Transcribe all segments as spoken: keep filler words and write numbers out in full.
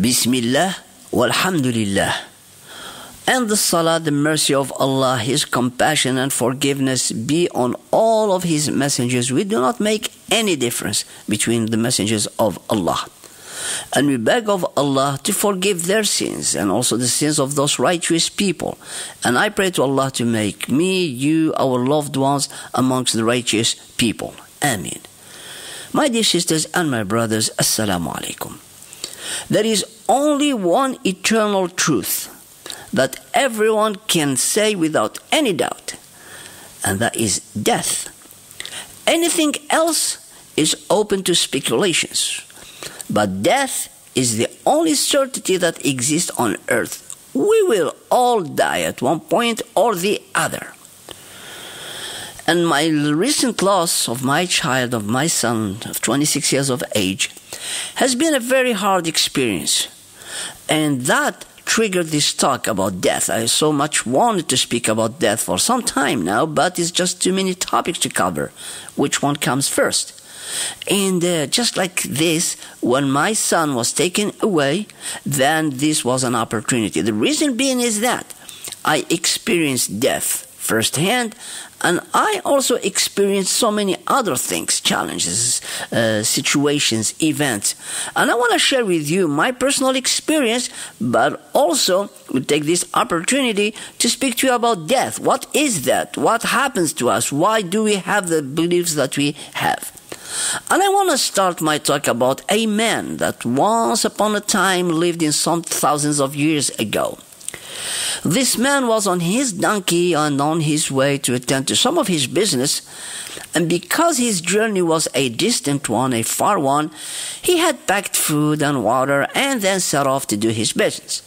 Bismillah walhamdulillah. And the salah, the mercy of Allah, His compassion and forgiveness be on all of His messengers. We do not make any difference between the messengers of Allah. And we beg of Allah to forgive their sins and also the sins of those righteous people. And I pray to Allah to make me, you, our loved ones amongst the righteous people. Ameen. My dear sisters and my brothers, Assalamu alaikum. There is only one eternal truth that everyone can say without any doubt, and that is death. Anything else is open to speculations. But death is the only certainty that exists on earth. We will all die at one point or the other. And my recent loss of my child, of my son, of twenty-six years of age, has been a very hard experience. And that triggered this talk about death. I so much wanted to speak about death for some time now, but it's just too many topics to cover. Which one comes first? And uh, just like this, when my son was taken away, then this was an opportunity. The reason being is that I experienced death firsthand, and I also experienced so many other things, challenges, uh, situations, events. And I want to share with you my personal experience, but also we take this opportunity to speak to you about death. What is that? What happens to us? Why do we have the beliefs that we have? And I want to start my talk about a man that once upon a time lived in some thousands of years ago. This man was on his donkey and on his way to attend to some of his business, and because his journey was a distant one, a far one, he had packed food and water and then set off to do his business.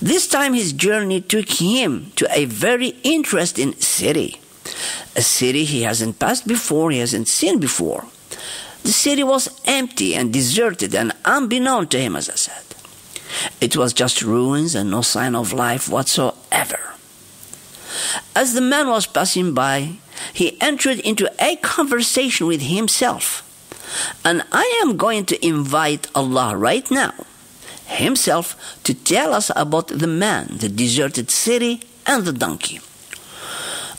This time his journey took him to a very interesting city. A city he hasn't passed before, he hasn't seen before. The city was empty and deserted and unbeknown to him, as I said. It was just ruins and no sign of life whatsoever. As the man was passing by, he entered into a conversation with himself. And I am going to invite Allah right now, Himself, to tell us about the man, the deserted city, and the donkey.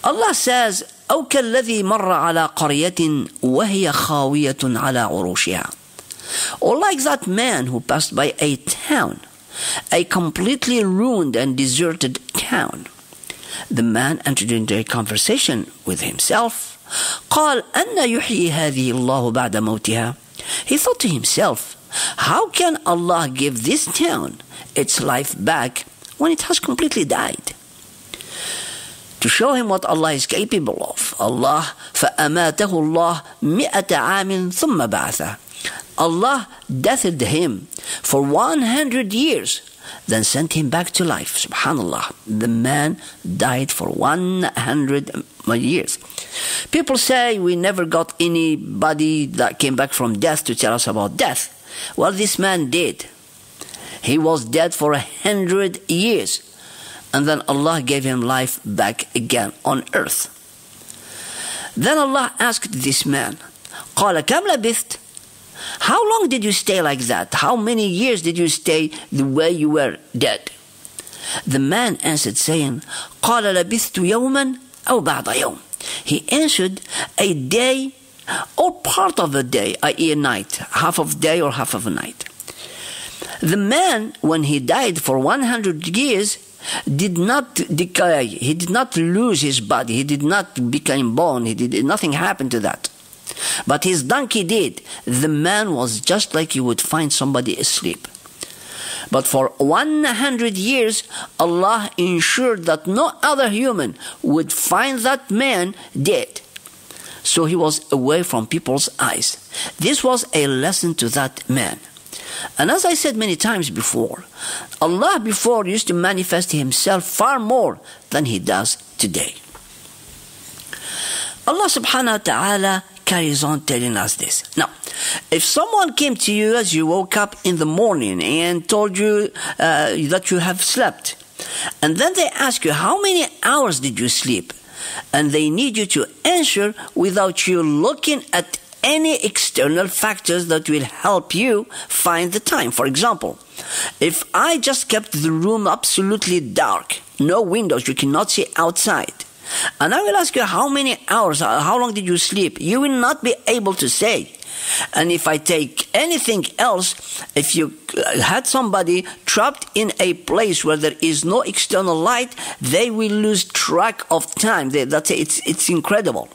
Allah says, أو كالذي مر على قرية وهي خاوية على عروشها. Or like that man who passed by a town, a completely ruined and deserted town. The man entered into a conversation with himself. قال أن يحيي هذه الله بعد موتها. He thought to himself, how can Allah give this town its life back when it has completely died? To show him what Allah is capable of, Allah فَأَمَاتَهُ اللَّهُ مِئَةَ عَامٍ ثُمَّ بَعَثَهُ. Allah deathed him for one hundred years, then sent him back to life. Subhanallah, the man died for one hundred years. People say we never got anybody that came back from death to tell us about death. Well, this man did. He was dead for one hundred years. And then Allah gave him life back again on earth. Then Allah asked this man, قال كم لبثت? How long did you stay like that? How many years did you stay the way you were dead? The man answered saying, قال لبثت يوما أو بعض يوم. He answered, a day or part of a day, that is a night, half of day or half of a night. The man, when he died for one hundred years, did not decay. He did not lose his body. He did not become bone. He did nothing happened to that. But his donkey did. The man was just like you would find somebody asleep. But for one hundred years, Allah ensured that no other human would find that man dead. So he was away from people's eyes. This was a lesson to that man. And as I said many times before, Allah before used to manifest Himself far more than He does today. Allah subhanahu wa ta'ala carries on telling us this. Now, if someone came to you as you woke up in the morning and told you uh, that you have slept, and then they ask you, how many hours did you sleep? And they need you to answer without you looking at any external factors that will help you find the time. For example, if I just kept the room absolutely dark, no windows, you cannot see outside, and I will ask you how many hours, how long did you sleep, you will not be able to say. And if I take anything else, if you had somebody trapped in a place where there is no external light, they will lose track of time. They, that's it's it's incredible.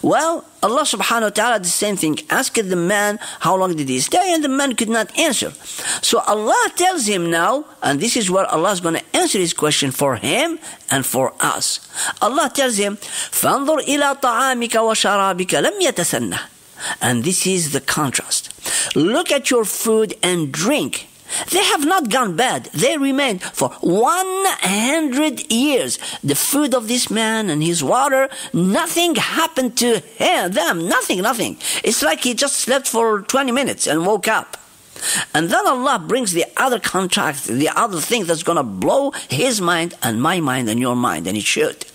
Well, Allah subhanahu wa ta'ala did the same thing. Asked the man how long did he stay, and the man could not answer. So Allah tells him now, and this is where Allah is going to answer his question for him and for us. Allah tells him, فَانْظُرْ إِلَىٰ طَعَامِكَ وَشَرَابِكَ لَمْ يَتَسَنَّهُ. And this is the contrast. Look at your food and drink. They have not gone bad. They remained for one hundred years. The food of this man and his water, nothing happened to him, them. Nothing, nothing. It's like he just slept for twenty minutes and woke up. And then Allah brings the other contrast, the other thing that's going to blow his mind and my mind and your mind, and it should.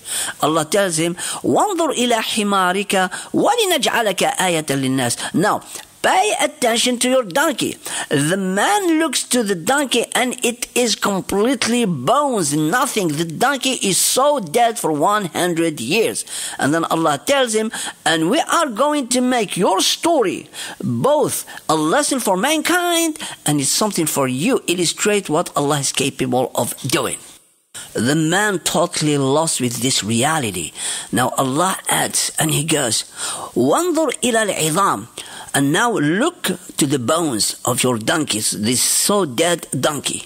Allah tells him, وَانْظُرْ إِلَىٰ حِمَارِكَ وَلِنَجْعَلَكَ آيَةً لِلنَّاسِ. Now, pay attention to your donkey. The man looks to the donkey and it is completely bones, nothing. The donkey is so dead for one hundred years. And then Allah tells him, and we are going to make your story both a lesson for mankind and it's something for you. Illustrate what Allah is capable of doing. The man totally lost with this reality. Now Allah adds and he goes, وَانْظُرْ إِلَىٰ الْعِظَامِ. And now look to the bones of your donkeys, this so dead donkey.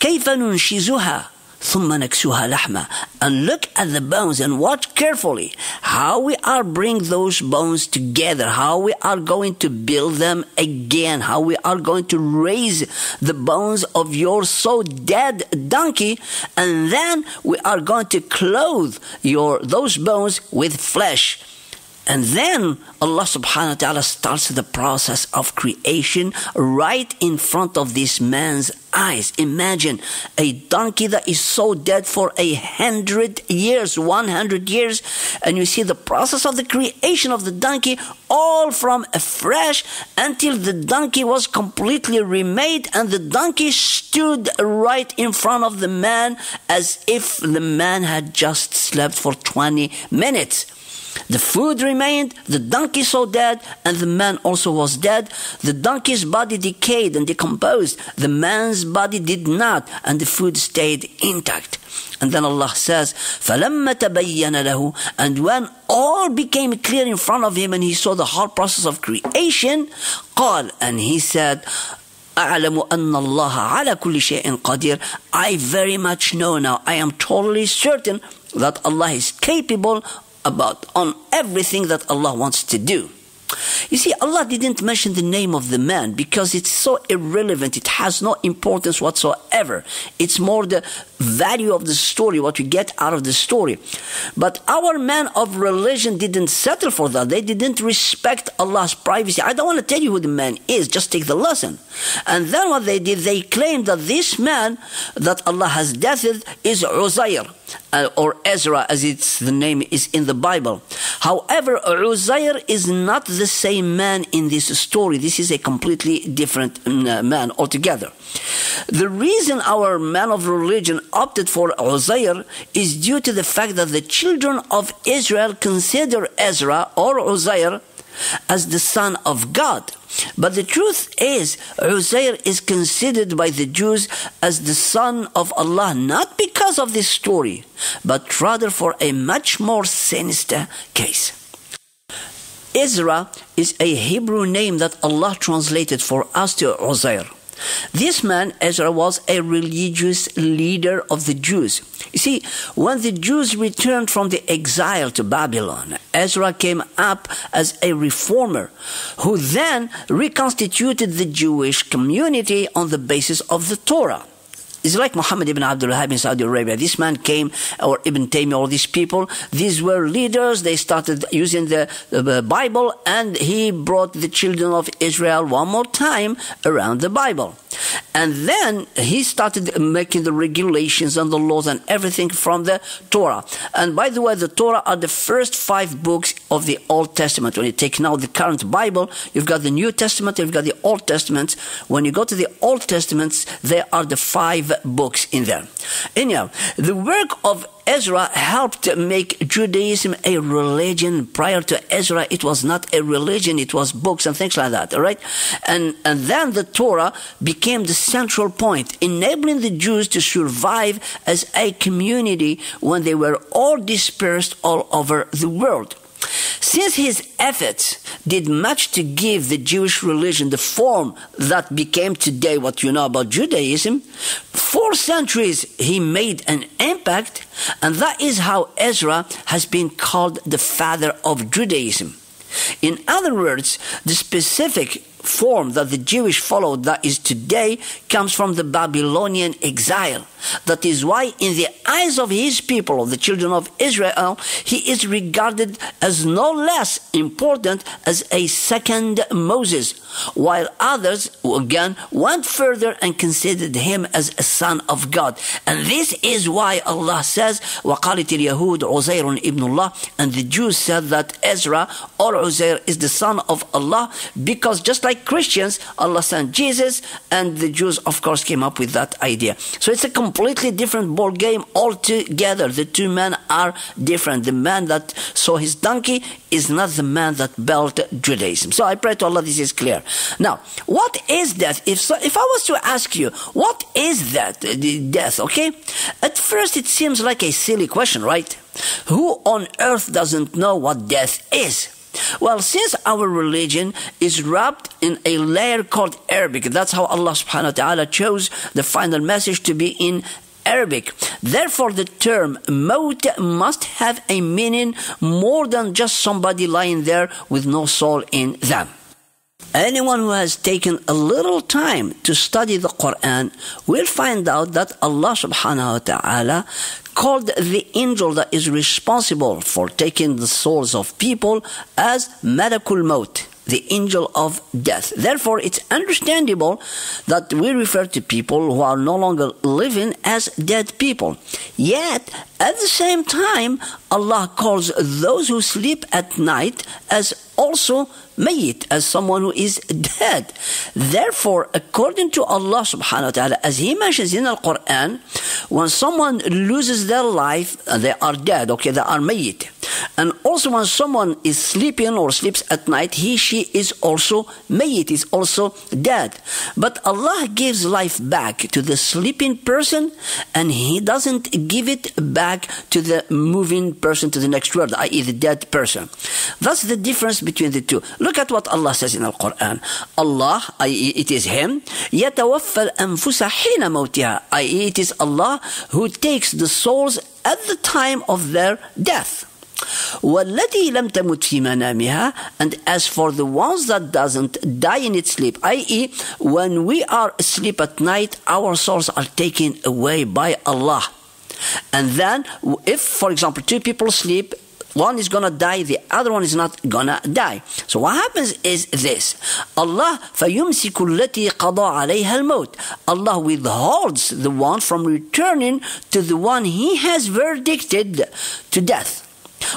كَيْفَ نُنْشِزُهَا ثُمَّ نَكْسُهَا لَحْمًا. And look at the bones and watch carefully how we are bringing those bones together, how we are going to build them again, how we are going to raise the bones of your so dead donkey, and then we are going to clothe your those bones with flesh. And then Allah subhanahu wa ta'ala starts the process of creation right in front of this man's eyes. Imagine a donkey that is so dead for a hundred years, one hundred years, and you see the process of the creation of the donkey all from afresh until the donkey was completely remade and the donkey stood right in front of the man as if the man had just slept for twenty minutes. The food remained, the donkey so dead, and the man also was dead. The donkey's body decayed and decomposed. The man's body did not, and the food stayed intact. And then Allah says, فَلَمَّ تَبَيَّنَ لَهُ. And when all became clear in front of him and he saw the whole process of creation, قال, and he said, أَعْلَمُ أَنَّ اللَّهَ عَلَى كُلِّ شَيْءٍ قَدِيرٍ. I very much know now, I am totally certain that Allah is capable about on everything that Allah wants to do. You see, Allah didn't mention the name of the man because it's so irrelevant. It has no importance whatsoever. It's more the value of the story, what we get out of the story. But our men of religion didn't settle for that. They didn't respect Allah's privacy. I don't want to tell you who the man is. Just take the lesson. And then what they did, they claimed that this man that Allah has deathed is Uzair, Uh, or Ezra, as it's the name is in the Bible. However, Uzair is not the same man in this story. This is a completely different uh, man altogether. The reason our man of religion opted for Uzair is due to the fact that the children of Israel consider Ezra or Uzair as the son of God. But the truth is, Uzair is considered by the Jews as the son of Allah, not because of this story, but rather for a much more sinister case. Ezra is a Hebrew name that Allah translated for us to Uzair. This man, Ezra, was a religious leader of the Jews. You see, when the Jews returned from the exile to Babylon, Ezra came up as a reformer who then reconstituted the Jewish community on the basis of the Torah. It's like Muhammad ibn Abdul Wahhab in Saudi Arabia. This man came, or Ibn Taymiyyah, all these people. These were leaders. They started using the, the Bible, and he brought the children of Israel one more time around the Bible. And then he started making the regulations and the laws and everything from the Torah. And by the way, the Torah are the first five books of the Old Testament. When you take now the current Bible, you've got the New Testament, you've got the Old Testament. When you go to the Old Testament, there are the five books in there. Anyhow, the work of Ezra helped make Judaism a religion. Prior to Ezra, it was not a religion, it was books and things like that, all right? And, and then the Torah became the central point, enabling the Jews to survive as a community when they were all dispersed all over the world. Since his efforts did much to give the Jewish religion the form that became today what you know about Judaism, for centuries he made an impact, and that is how Ezra has been called the father of Judaism. In other words, the specific form that the Jewish followed that is today comes from the Babylonian exile. That is why in the eyes of his people, the children of Israel, he is regarded as no less important as a second Moses, while others, again, went further and considered him as a son of God. And this is why Allah says, وَقَالَتِ الْيَهُودُ عُزَيْرٌ إِبْنُ اللَّهِ, and the Jews said that Ezra or Uzair is the son of Allah, because just like Christians, Allah sent Jesus, and the Jews, of course, came up with that idea. So it's a completely different ball game altogether. The two men are different. The man that saw his donkey is not the man that built Judaism. So I pray to Allah this is clear. Now, what is death? If so, if I was to ask you, what is that, the death, okay? At first it seems like a silly question, right? Who on earth doesn't know what death is? Well, since our religion is wrapped in a layer called Arabic, that's how Allah subhanahu wa ta'ala chose the final message to be in Arabic. Therefore, the term maut must have a meaning more than just somebody lying there with no soul in them. Anyone who has taken a little time to study the Quran will find out that Allah subhanahu wa ta'ala called the angel that is responsible for taking the souls of people as Malak-ul-Mawt, the angel of death. Therefore, it's understandable that we refer to people who are no longer living as dead people. Yet, at the same time, Allah calls those who sleep at night as also mayyit, as someone who is dead. Therefore, according to Allah subhanahu wa ta'ala, as he mentions in the Quran, when someone loses their life, they are dead, okay, they are mayyit. And also when someone is sleeping or sleeps at night, he, she is also mayyit, is also dead. But Allah gives life back to the sleeping person, and he doesn't give it back to the moving person to the next world, that is the dead person. That's the difference between the two. Look at what Allah says in the Quran. Allah, that is it is him, يَتَوَفَّى الْأَنفُسَ حِينَ مَوْتِهَا, that is it is Allah who takes the souls at the time of their death. وَالَّتِي لَمْ تَمُتْ فِي مَنَامِهَا, and as for the ones that doesn't die in its sleep, that is when we are asleep at night, our souls are taken away by Allah. And then if, for example, two people sleep, one is gonna die, the other one is not gonna die. So what happens is this. Allah فَيُمْسِكُ الَّتِي قَضَى عَلَيْهَا الْمَوْتِ, Allah withholds the one from returning to the one he has verdicted to death.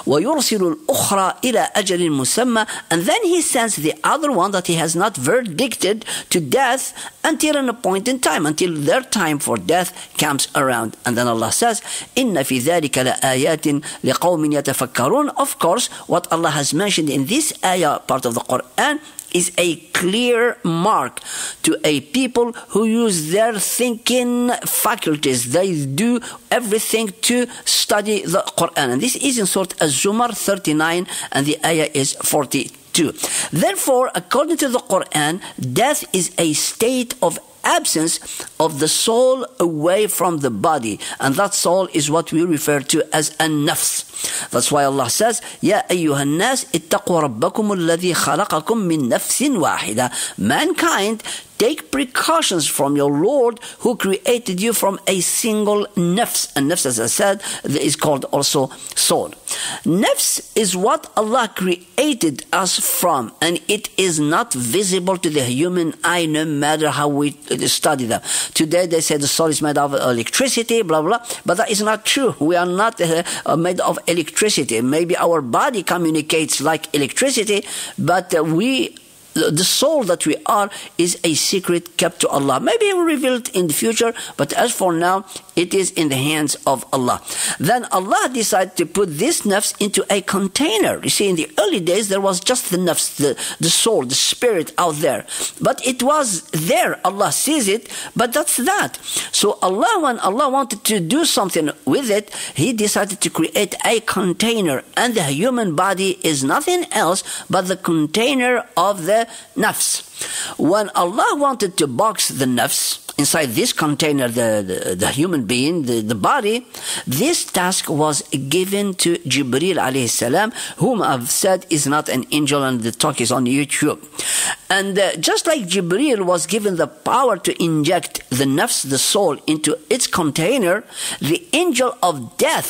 وَيُرْسِلُ الْأُخْرَى إِلَىٰ أَجَلٍ مُسَمَّى, and then he sends the other one that he has not verdicted to death until an appointed time, until their time for death comes around. And then Allah says, إِنَّ فِي ذَلِكَ لَآيَاتٍ لِقَوْمٍ يَتَفَكَّرُونَ. Of course, what Allah has mentioned in this ayah part of the Quran is a clear mark to a people who use their thinking faculties. They do everything to study the Quran. And this is in Surah Az-Zumar thirty-nine, and the ayah is forty-two. Therefore, according to the Quran, death is a state of absence of the soul away from the body, and that soul is what we refer to as an-nafs. That's why Allah says, Ya ayyuhan nas ittaqu rabbakum alladhi khalaqakum min nafsin wahida. Mankind, Take precautions from your Lord who created you from a single nafs. And nafs, as I said, is called also soul. Nafs is what Allah created us from, and it is not visible to the human eye no matter how we study them. Today they say the soul is made of electricity, blah, blah, but that is not true. We are not uh, made of electricity. Maybe our body communicates like electricity, but uh, we... the soul that we are is a secret kept to Allah. Maybe He will reveal it in the future, but as for now, it is in the hands of Allah. Then Allah decided to put this nafs into a container. You see, in the early days, there was just the nafs, the, the soul, the spirit out there. But it was there. Allah sees it, but that's that. So Allah, when Allah wanted to do something with it, He decided to create a container. And the human body is nothing else but the container of the nafs. When Allah wanted to box the nafs inside this container, the, the, the human being, the, the body, this task was given to Jibreel alayhi salam, whom I've said is not an angel, and the talk is on YouTube. And uh, just like Jibreel was given the power to inject the nafs, the soul, into its container, the angel of death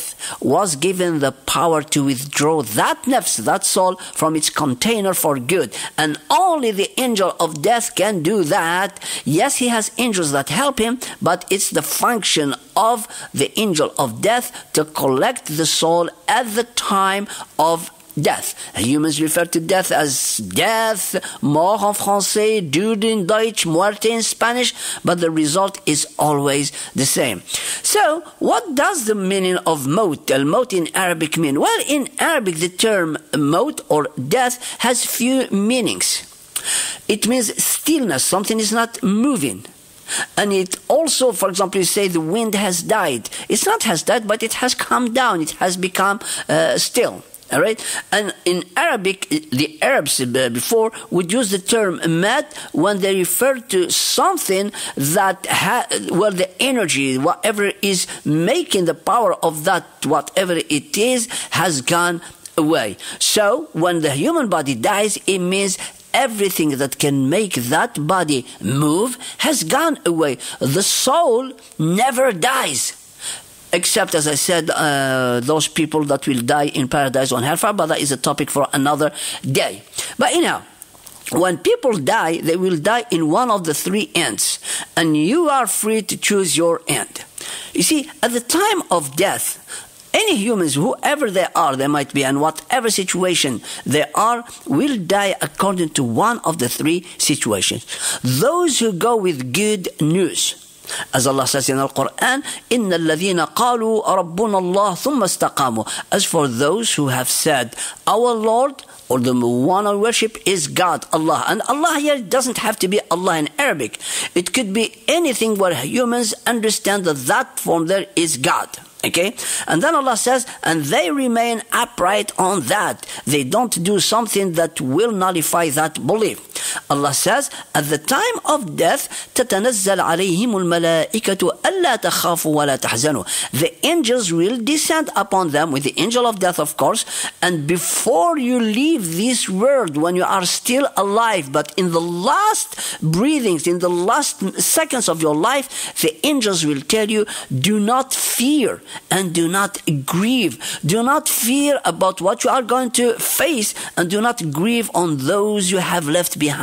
was given the power to withdraw that nafs, that soul, from its container for good. And only the angel of death can do that. Yes, he has angels that help him, but it's the function of the angel of death to collect the soul at the time of death. Humans refer to death as death, mort en français, Dude in Deutsch, muerte in Spanish, but the result is always the same. So, what does the meaning of maut, al-maut in Arabic mean? Well, in Arabic, the term maut or death has few meanings. It means stillness, something is not moving. And it also, for example, you say the wind has died. It's not has died, but it has come down. It has become uh, still. All right? And in Arabic, the Arabs before would use the term mat when they refer to something that, ha well, the energy, whatever is making the power of that, whatever it is, has gone away. So when the human body dies, it means everything that can make that body move has gone away. The soul never dies. Except, as I said, uh, those people that will die in paradise on hellfire, but that is a topic for another day. But anyhow, when people die, they will die in one of the three ends. And you are free to choose your end. You see, at the time of death, any humans, whoever they are, they might be, and whatever situation they are, will die according to one of the three situations. Those who go with good news, as Allah says in the Quran, إِنَّ الَّذِينَ قَالُوا رَبُّنَ اللَّهُ ثُمَّ اسْتَقَامُوا. As for those who have said, our Lord, or the one I worship, is God, Allah. And Allah here doesn't have to be Allah in Arabic. It could be anything where humans understand that that form there is God. Okay? And then Allah says, and they remain upright on that. They don't do something that will nullify that belief. Allah says, at the time of death, تَتَنَزَّلْ عَلَيْهِمُ الْمَلَائِكَةُ أَلَّا تَخَافُوا وَلَا تَحْزَنُوا. The angels will descend upon them, with the angel of death, of course. And before you leave this world, when you are still alive, but in the last breathings, in the last seconds of your life, the angels will tell you, do not fear and do not grieve. Do not fear about what you are going to face, and do not grieve on those you have left behind.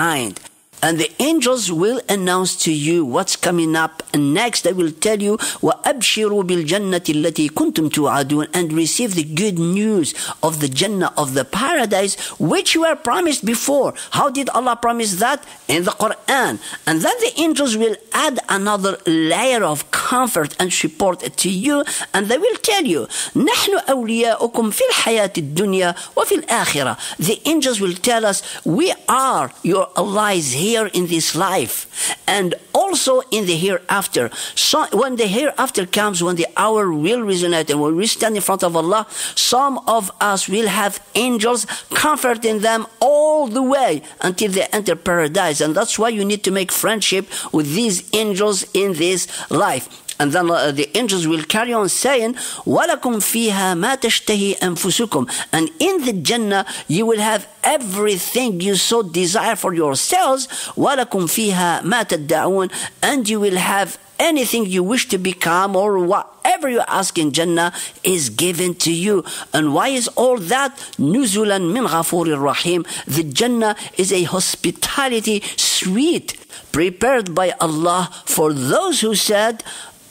And the angels will announce to you what's coming up next. They will tell you, وَأَبْشِرُوا بِالْجَنَّةِ الَّتِي كُنْتُمْ تُوعَدُونَ, and receive the good news of the Jannah, of the paradise, which were promised before. How did Allah promise that? In the Quran. And then the angels will add another layer of comfort and support to you, and they will tell you, نَحْنُ أَوْلِيَاؤُكُمْ فِي الْحَيَاةِ الدُّنْيَا وَفِي الْآخِرَةِ. The angels will tell us, we are your allies here in this life and also in the hereafter. So when the hereafter comes, when the hour will resonate and when we stand in front of Allah, some of us will have angels comforting them all the way until they enter paradise. And that's why you need to make friendship with these angels in this life. And then uh, the angels will carry on saying, وَلَكُمْ فِيهَا مَا تَشْتَهِي أَنفُسُكُمْ. And in the Jannah, you will have everything you so desire for yourselves. وَلَكُمْ فِيهَا مَا تَدَّعُونَ. And you will have anything you wish to become, or whatever you ask in Jannah is given to you. And why is all that? نُزُلًا مِنْ غَفُورٍ رَحِيمٍ. The Jannah is a hospitality suite prepared by Allah for those who said,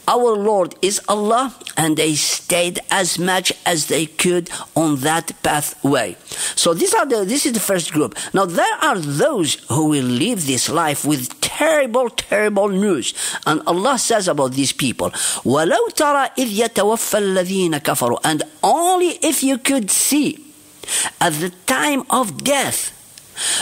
our Lord is Allah, and they stayed as much as they could on that pathway. So these are the, this is the first group. Now there are those who will live this life with terrible, terrible news. And Allah says about these people, وَلَوْ تَرَى إِذْ يَتَوَفَّى الَّذِينَ كَفَرُوا. And only if you could see at the time of death,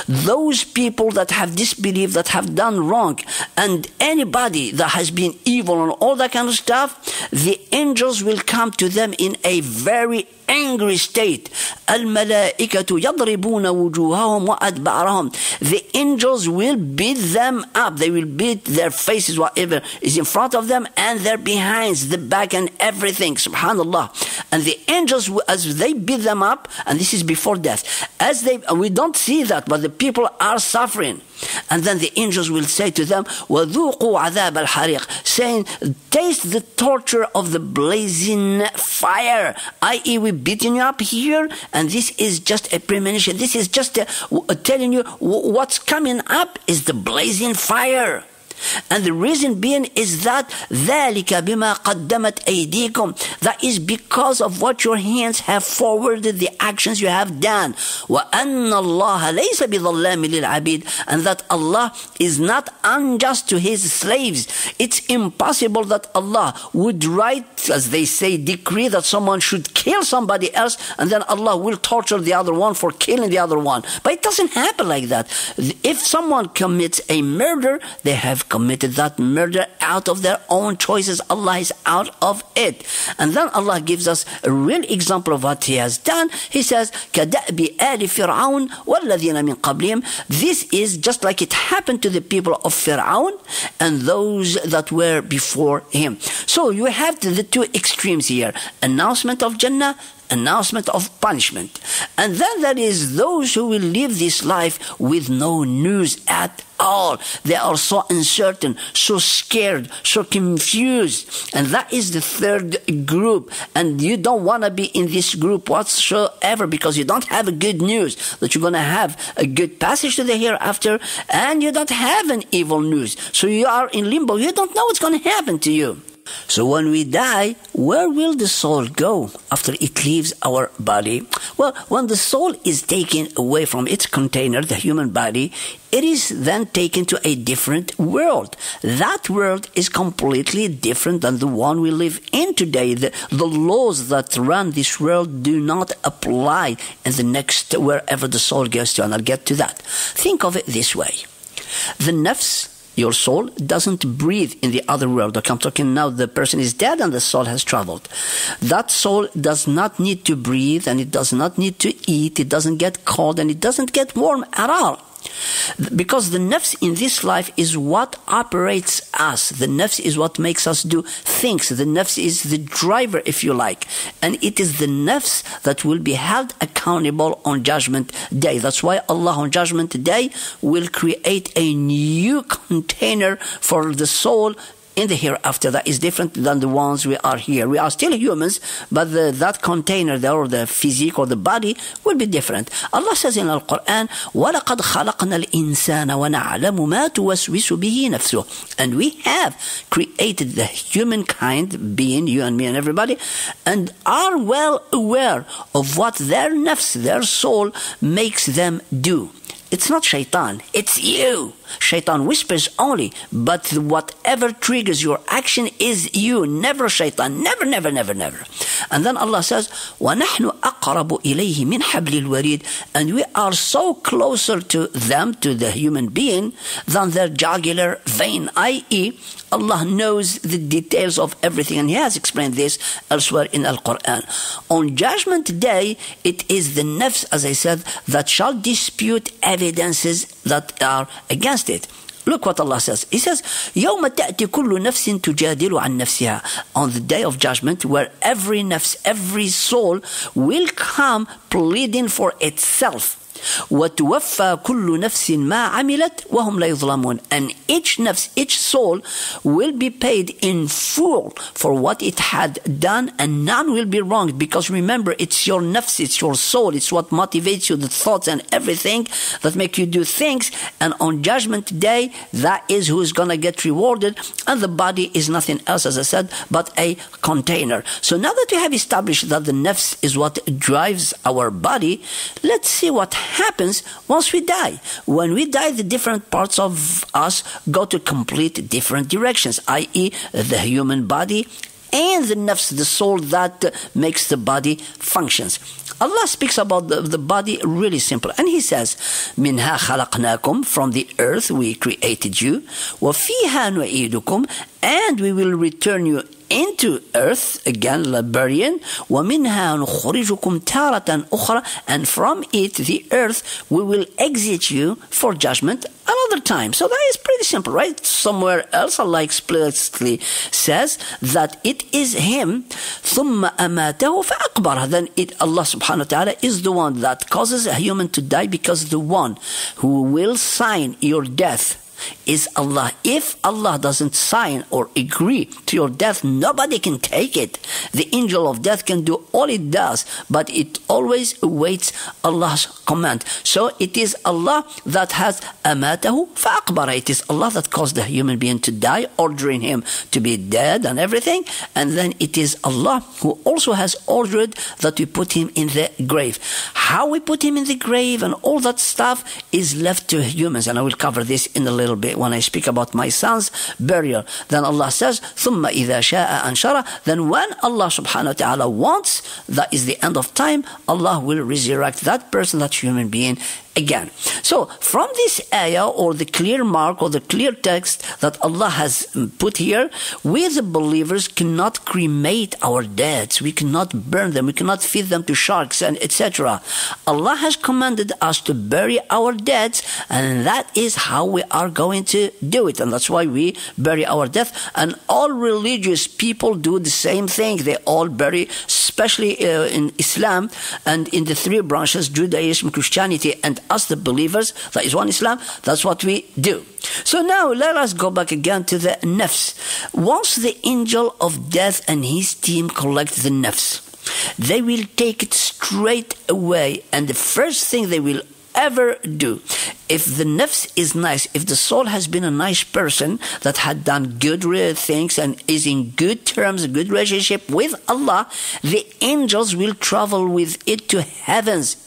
those people that have disbelieved, that have done wrong, and anybody that has been evil and all that kind of stuff, the angels will come to them in a very angry state. Al-malaikatu yadribuna wujuhahum wa adbarahum. The angels will beat them up. They will beat their faces, whatever is in front of them, and their behinds, the back, and everything. Subhanallah. And the angels, as they beat them up, and this is before death, as they, we don't see that, but the people are suffering. And then the angels will say to them, وَذُوقُوا عَذَابَ الْحَرِيقِ, saying, taste the torture of the blazing fire. that is, we're beating you up here, and this is just a premonition. This is just a, a telling you what's coming up is the blazing fire. And the reason being is that ذَلِكَ بِمَا قَدَّمَتْ أَيْدِيكُمْ, that is because of what your hands have forwarded, the actions you have done. وَأَنَّ اللَّهَ لَيْسَ بِظَلَّامٍ لِلْعَبِيدِ, and that Allah is not unjust to His slaves. It's impossible that Allah would write, as they say, decree that someone should kill somebody else, and then Allah will torture the other one for killing the other one. But it doesn't happen like that. If someone commits a murder, they have committed that murder out of their own choices. Allah is out of it. And then Allah gives us a real example of what He has done. He says, كَدَأْبِ آلِ فِرْعَوْنَ وَالَّذِينَ مِنْ قَبْلِهِمْ. This is just like it happened to the people of Fir'aun and those that were before him. So you have the two extremes here. Announcement of Jannah, announcement of punishment. And then there is those who will live this life with no news at all. They are so uncertain, so scared, so confused. And that is the third group. And you don't want to be in this group whatsoever, because you don't have a good news that you're going to have a good passage to the hereafter, and you don't have an evil news. So you are in limbo. You don't know what's going to happen to you. So when we die, where will the soul go after it leaves our body? Well, when the soul is taken away from its container, the human body, it is then taken to a different world. That world is completely different than the one we live in today. The, the laws that run this world do not apply in the next, wherever the soul goes to, and I'll get to that. Think of it this way. The nafs, your soul, doesn't breathe in the other world. Okay, I'm talking now the person is dead and the soul has traveled. That soul does not need to breathe, and it does not need to eat. It doesn't get cold, and it doesn't get warm at all. Because the nafs in this life is what operates us. The nafs is what makes us do things. The nafs is the driver, if you like. And it is the nafs that will be held accountable on Judgment Day. That's why Allah on Judgment Day will create a new container for the soul in the hereafter that is different than the ones we are here. We are still humans, but the, that container there, or the physique, or the body, will be different. Allah says in the Quran, وَلَقَدْ خَلَقْنَا الْإِنسَانَ وَنَعْلَمُ مَا تُوَسْوِسُ بِهِ نَفْسُهُ. And we have created the humankind, being you and me and everybody, and are well aware of what their nafs, their soul, makes them do. It's not shaitan, it's you. Shaitan whispers only, but whatever triggers your action is you. Never shaitan, never, never, never, never. And then Allah says, وَنَحْنُ أَقْرَبُ إِلَيْهِ مِنْ حَبْلِ الْوَرِيدِ. And we are so closer to them, to the human being, than their jugular vein, that is, Allah knows the details of everything, and He has explained this elsewhere in the Quran. On Judgment Day, it is the nafs, as I said, that shall dispute evidences that are against it. Look what Allah says. He says, يَوْمَ تَأْتِ كُلُّ نَفْسٍ تُجَادِلُ عَنْ نَفْسِهَا. On the day of judgment, where every nafs, every soul will come pleading for itself. وَتُوَفَّى كُلُّ نَفْسٍ مَا عَمِلَتْ وَهُمْ لَا يُظْلَمُونَ. And each nafs, each soul will be paid in full for what it had done, and none will be wronged. Because remember, it's your nafs, it's your soul, it's what motivates you, the thoughts and everything that make you do things. And on judgment day, that is who is going to get rewarded. And the body is nothing else, as I said, but a container. So now that we have established that the nafs is what drives our body, let's see what happens. happens once we die. When we die, the different parts of us go to complete different directions, that is the human body and the nafs, the soul that makes the body functions. Allah speaks about the, the body really simple, and He says, "Minha khalaqnakum," from the earth we created you, "Wafiha nu'idukum," and we will return you into earth again, Liberian, وَمِنْهَا نُخْرِجُكُمْ تَارَةً أُخْرَى, and from it, the earth, we will exit you for judgment another time. So that is pretty simple, right? Somewhere else Allah explicitly says that it is Him, ثُمَّ أَمَاتَهُ فَأَقْبَرَهُ. Then it, Allah subhanahu wa ta'ala is the one that causes a human to die, because the one who will sign your death is Allah. If Allah doesn't sign or agree to your death, nobody can take it. The angel of death can do all it does, but it always awaits Allah's command. So it is Allah that has amatahu faqbara. It is Allah that caused the human being to die, ordering him to be dead and everything. And then it is Allah who also has ordered that we put him in the grave. How we put him in the grave and all that stuff is left to humans. And I will cover this in a little bit when I speak about my son's burial. Then Allah says, ثُمَّ إِذَا شَاءَ أَنْشَرَ. Then when Allah subhanahu wa ta'ala wants, that is the end of time, Allah will resurrect that person, that human being, again. So from this ayah, or the clear mark, or the clear text that Allah has put here, we the believers cannot cremate our deads, we cannot burn them, we cannot feed them to sharks and et cetera. Allah has commanded us to bury our deads, and that is how we are going to do it, and that's why we bury our death. And all religious people do the same thing. They all bury, especially uh, in Islam and in the three branches, Judaism, Christianity, and us the believers, that is one Islam, that's what we do. So now let us go back again to the nafs. Once the angel of death and his team collect the nafs, they will take it straight away, and the first thing they will ever do, if the nafs is nice, if the soul has been a nice person that had done good things and is in good terms, a good relationship with Allah, the angels will travel with it to heavens.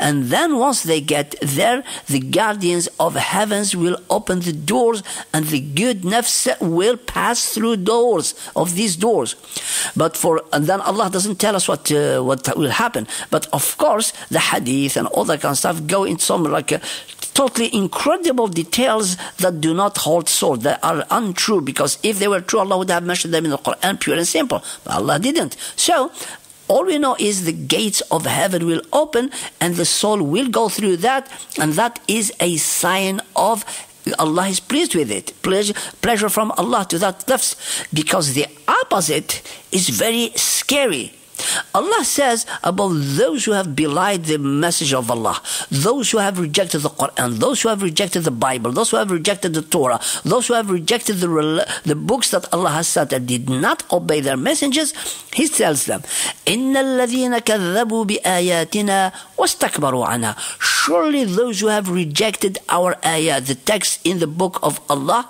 And then once they get there, the guardians of heavens will open the doors, and the good nafs will pass through doors of these doors. But for, and then Allah doesn't tell us what uh, what will happen. But of course, the hadith and all that kind of stuff go in some like a totally incredible details that do not hold sword, that are untrue, because if they were true, Allah would have mentioned them in the Quran, pure and simple. But Allah didn't. So all we know is the gates of heaven will open, and the soul will go through that, and that is a sign of Allah is pleased with it. Pleasure, pleasure from Allah to that nafs, because the opposite is very scary. Allah says about those who have belied the message of Allah, those who have rejected the Quran, those who have rejected the Bible, those who have rejected the Torah, those who have rejected the, the books that Allah has sent and did not obey their messengers, He tells them, إِنَّ الَّذِينَ كَذَّبُوا بِآيَاتِنَا وَاسْتَكْبَرُوا عَنْهَا. Surely those who have rejected our ayah, the text in the book of Allah,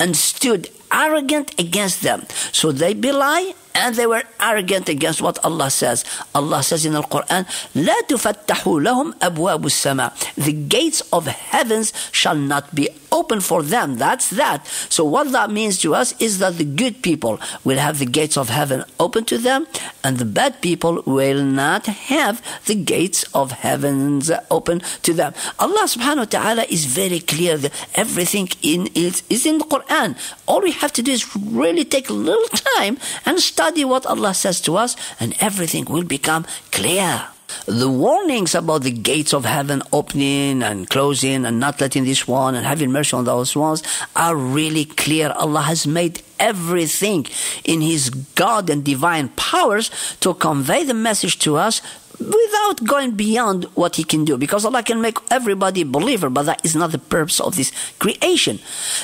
and stood arrogant against them. So they belie and they were arrogant against what Allah says. Allah says in the Quran, لَا تُفَتَّحُوا لَهُمْ أَبْوَابُ السَّمَاءِ. The gates of heavens shall not be open for them. That's that. So what that means to us is that the good people will have the gates of heaven open to them, and the bad people will not have the gates of heavens open to them. Allah subhanahu wa ta'ala is very clear that everything in it is in the Quran. All we have to do is really take a little time and study what Allah says to us, and everything will become clear. The warnings about the gates of heaven opening and closing and not letting this one and having mercy on those ones are really clear. Allah has made everything in His God and divine powers to convey the message to us without going beyond what He can do, because Allah can make everybody a believer, but that is not the purpose of this creation.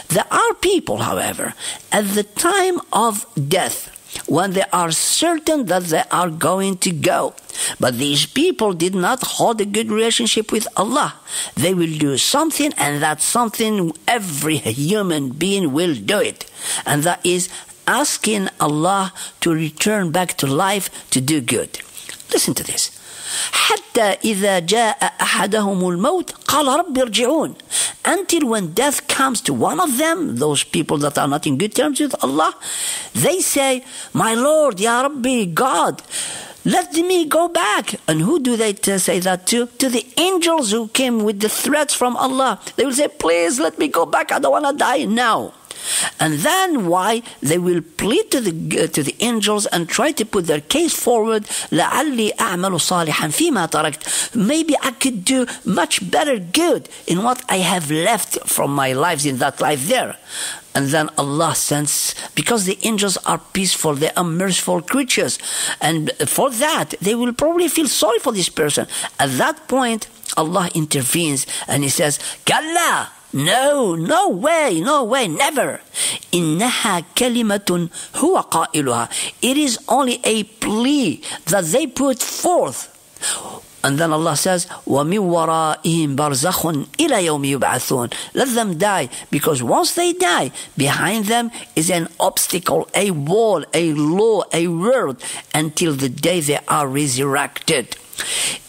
There are people, however, at the time of death, when they are certain that they are going to go. But these people did not hold a good relationship with Allah. They will do something, and that something, every human being will do it. And that is asking Allah to return back to life to do good. Listen to this. حَتَّى إِذَا جَاءَ أَحَدَهُمُ الْمَوْتِ قَالَ رَبِّ ارْجِعُونَ. Until when death comes to one of them, those people that are not in good terms with Allah, they say, "My Lord, Ya Rabbi, God, let me go back." And who do they say that to? To the angels who came with the threats from Allah. They will say, "Please let me go back, I don't want to die now." And then why? They will plead to the, uh, to the angels and try to put their case forward. لَعَلِّي أَعْمَلُ صَالِحًا فِي مَا تَرَكْتُ. Maybe I could do much better good in what I have left from my lives in that life there. And then Allah sends, because the angels are peaceful, they are merciful creatures. And for that, they will probably feel sorry for this person. At that point, Allah intervenes and He says, كَلَّا. No, no way, no way, never. إِنَّهَا كَلِمَةٌ هُوَ قَائِلُهَا. It is only a plea that they put forth. And then Allah says, وَمِنْ وَرَائِهِمْ بَرْزَخٌ إِلَى يَوْمِ يُبْعَثُونَ. Let them die, because once they die, behind them is an obstacle, a wall, a law, a world, until the day they are resurrected.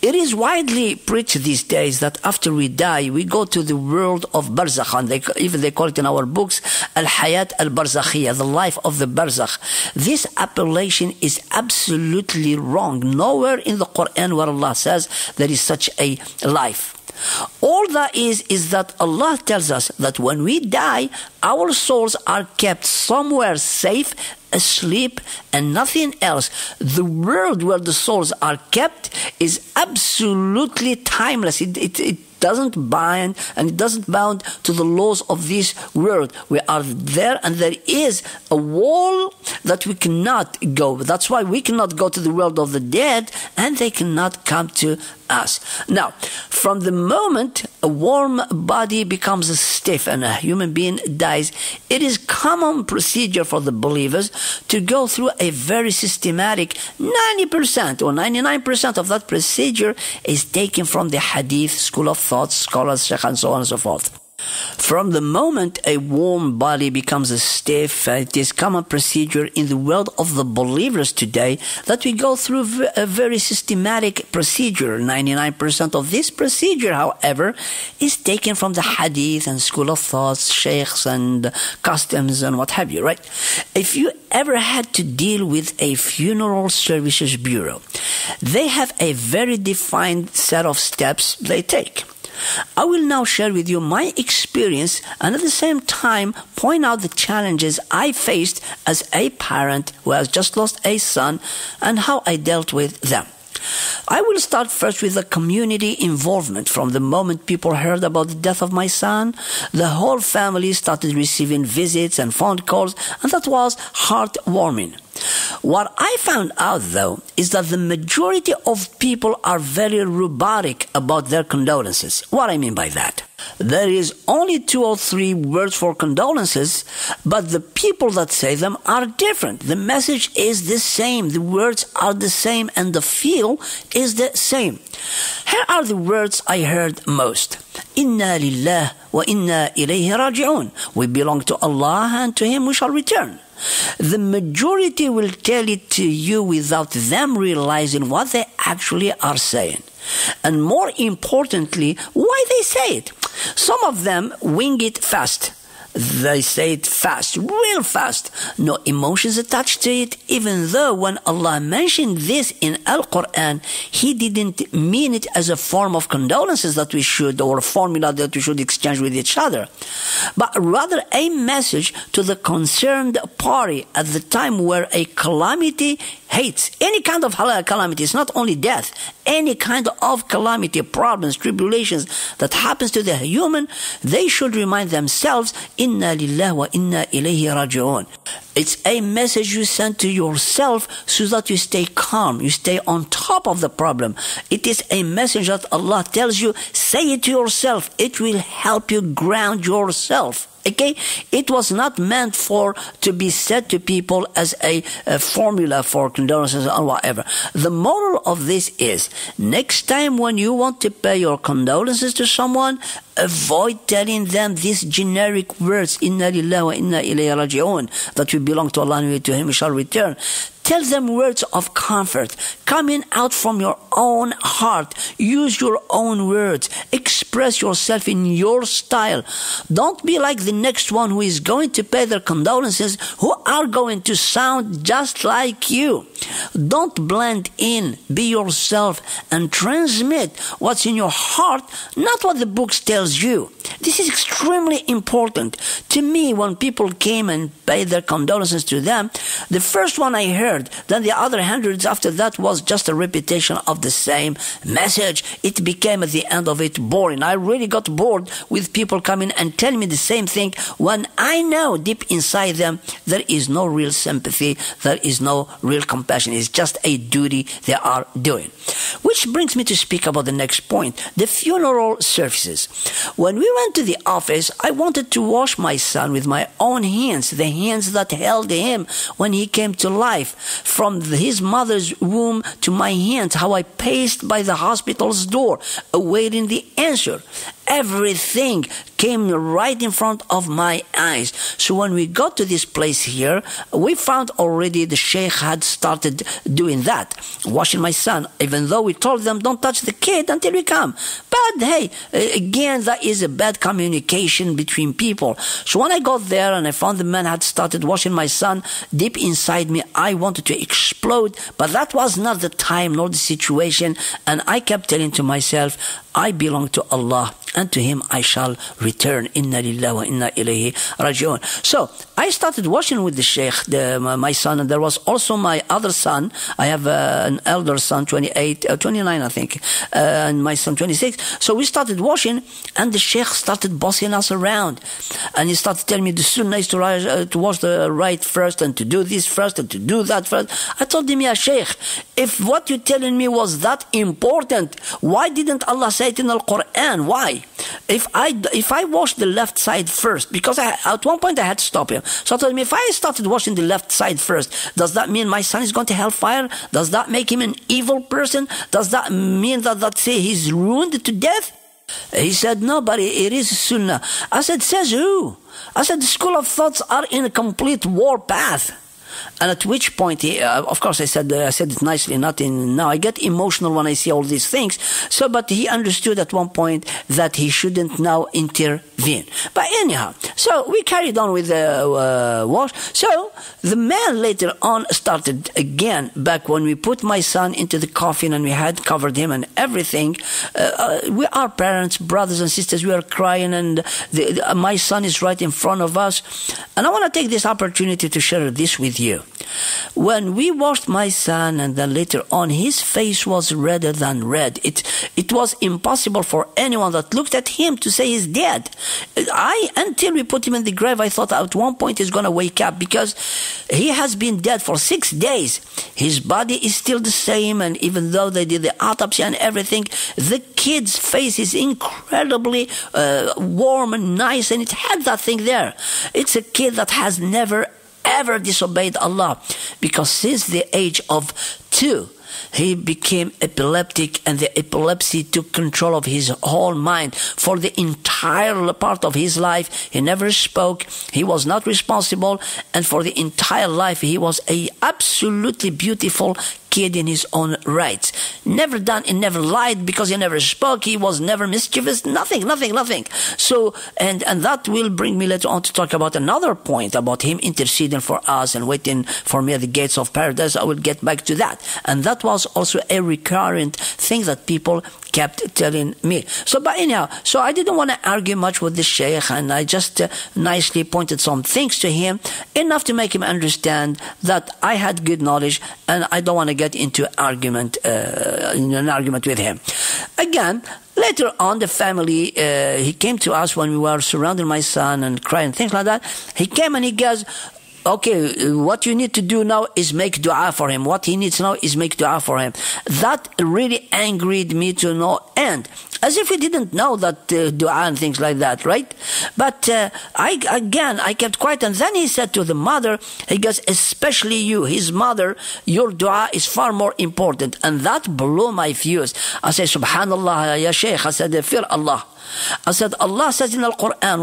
It is widely preached these days that after we die, we go to the world of Barzakh, and they, even they call it in our books, Al-Hayat Al-Barzakhiyah, the life of the Barzakh. This appellation is absolutely wrong. Nowhere in the Quran where Allah says there is such a life. All that is, is that Allah tells us that when we die, our souls are kept somewhere safe, asleep, and nothing else. The world where the souls are kept is absolutely timeless. It, it, it doesn't bind, and it doesn't bound to the laws of this world. We are there, and there is a wall that we cannot go. That's why we cannot go to the world of the dead, and they cannot come to us. Now, from the moment a warm body becomes stiff and a human being dies, it is common procedure for the believers to go through a very systematic ninety percent or ninety-nine percent of that procedure is taken from the Hadith school of thought, scholars, Shaykh, and so on and so forth. From the moment a warm body becomes a stiff, it is common procedure in the world of the believers today that we go through a very systematic procedure. ninety-nine percent of this procedure, however, is taken from the Hadith and school of thoughts, sheikhs and customs and what have you, right? If you ever had to deal with a funeral services bureau, they have a very defined set of steps they take. I will now share with you my experience and at the same time point out the challenges I faced as a parent who has just lost a son and how I dealt with them. I will start first with the community involvement. From the moment people heard about the death of my son, the whole family started receiving visits and phone calls, and that was heartwarming. What I found out, though, is that the majority of people are very robotic about their condolences. What I mean by that? There is only two or three words for condolences, but the people that say them are different. The message is the same, the words are the same, and the feel is the same. Here are the words I heard most. Inna lillah wa inna ilayhi raji'un. We belong to Allah, and to Him we shall return. The majority will tell it to you without them realizing what they actually are saying. And more importantly, why they say it. Some of them wing it fast. They say it fast, real fast. No emotions attached to it, even though when Allah mentioned this in Al-Quran, He didn't mean it as a form of condolences that we should, or a formula that we should exchange with each other, but rather a message to the concerned party at the time where a calamity hates any kind of calamities, not only death, any kind of calamity, problems, tribulations that happens to the human, they should remind themselves, Inna lillahi wa inna ilayhi raji'un. It's a message you send to yourself so that you stay calm, you stay on top of the problem. It is a message that Allah tells you, say it to yourself. It will help you ground yourself. Okay, it was not meant for to be said to people as a, a formula for condolences or whatever. The moral of this is, next time when you want to pay your condolences to someone, avoid telling them these generic words, Inna lillahi wa inna ilayhi raji'un, that we belong to Allah and to Him we shall return. Tell them words of comfort, coming out from your own heart. Use your own words. Express yourself in your style. Don't be like the next one who is going to pay their condolences, who are going to sound just like you. Don't blend in. Be yourself and transmit what's in your heart, not what the books tells you. This is extremely important. To me, when people came and paid their condolences to them, the first one I heard, then the other hundreds after that was just a repetition of the same message. It became at the end of it boring. I really got bored with people coming and telling me the same thing when I know deep inside them there is no real sympathy, there is no real compassion. It's just a duty they are doing. Which brings me to speak about the next point, the funeral services. When we went to the office, I wanted to wash my son with my own hands, the hands that held him when he came to life. From his mother's womb to my hands, how I paced by the hospital's door, awaiting the answer. Everything came right in front of my eyes. So when we got to this place here, we found already the sheikh had started doing that, washing my son, even though we told them don't touch the kid until we come. But hey, again, that is a bad communication between people. So when I got there and I found the man had started washing my son, deep inside me, I wanted to explode, but that was not the time nor the situation, and I kept telling to myself, I belong to Allah, and to Him I shall return. Inna lillahi wa inna ilayhi raji'un. So I started washing with the sheikh, the, my, my son, and there was also my other son. I have uh, an elder son, twenty-eight, uh, twenty-nine, I think, uh, and my son, twenty-six. So we started washing, and the sheikh started bossing us around, and he started telling me the sunnah is to, rise, uh, to wash the right first, and to do this first, and to do that first. I told him, Ya sheikh, if what you're telling me was that important, why didn't Allah say it in the Quran? Why? If I, if I wash the left side first, because I, at one point I had to stop him. So I told him, if I started washing the left side first, does that mean my son is going to hellfire? Does that make him an evil person? Does that mean that, that say he's ruined to death? He said, no, but it is sunnah. I said, says who? I said, the school of thoughts are in a complete war path. And at which point, he, uh, of course, I said uh, I said it nicely. Not in now. I get emotional when I see all these things. So, but he understood at one point that he shouldn't now intervene. But anyhow, so we carried on with the uh, wash. So the man later on started again. Back when we put my son into the coffin and we had covered him and everything, uh, uh, we are parents, brothers and sisters. We are crying, and the, the, uh, my son is right in front of us. And I want to take this opportunity to share this with you. You. When we washed my son, and then later on, his face was redder than red. It, it was impossible for anyone that looked at him to say he's dead. I, until we put him in the grave, I thought at one point he's going to wake up, because he has been dead for six days. His body is still the same, and even though they did the autopsy and everything, the kid's face is incredibly uh, warm and nice, and it had that thing there. It's a kid that has never ever disobeyed Allah, because since the age of two he became epileptic, and the epilepsy took control of his whole mind. For the entire part of his life, he never spoke, he was not responsible, and for the entire life he was a absolutely beautiful kid in his own rights. Never done and never lied, because he never spoke, he was never mischievous, nothing, nothing, nothing. So, and, and that will bring me later on to talk about another point about him interceding for us and waiting for me at the gates of paradise. I will get back to that. And that was also a recurrent thing that people kept telling me. So, but anyhow, so I didn't want to argue much with the sheikh, and I just uh, nicely pointed some things to him, enough to make him understand that I had good knowledge, and I don't want to get into argument, uh, in an argument with him. Again, later on, the family, uh, he came to us when we were surrounding my son and crying, things like that. He came and he goes, okay, what you need to do now is make dua for him. What he needs now is make dua for him. That really angered me to no end. As if we didn't know that uh, dua and things like that, right? But uh, I again, I kept quiet. And then he said to the mother, he goes, especially you, his mother, your dua is far more important. And that blew my fuse. I said, subhanallah, ya sheikh. I said, fear Allah. I said, Allah says in the Quran,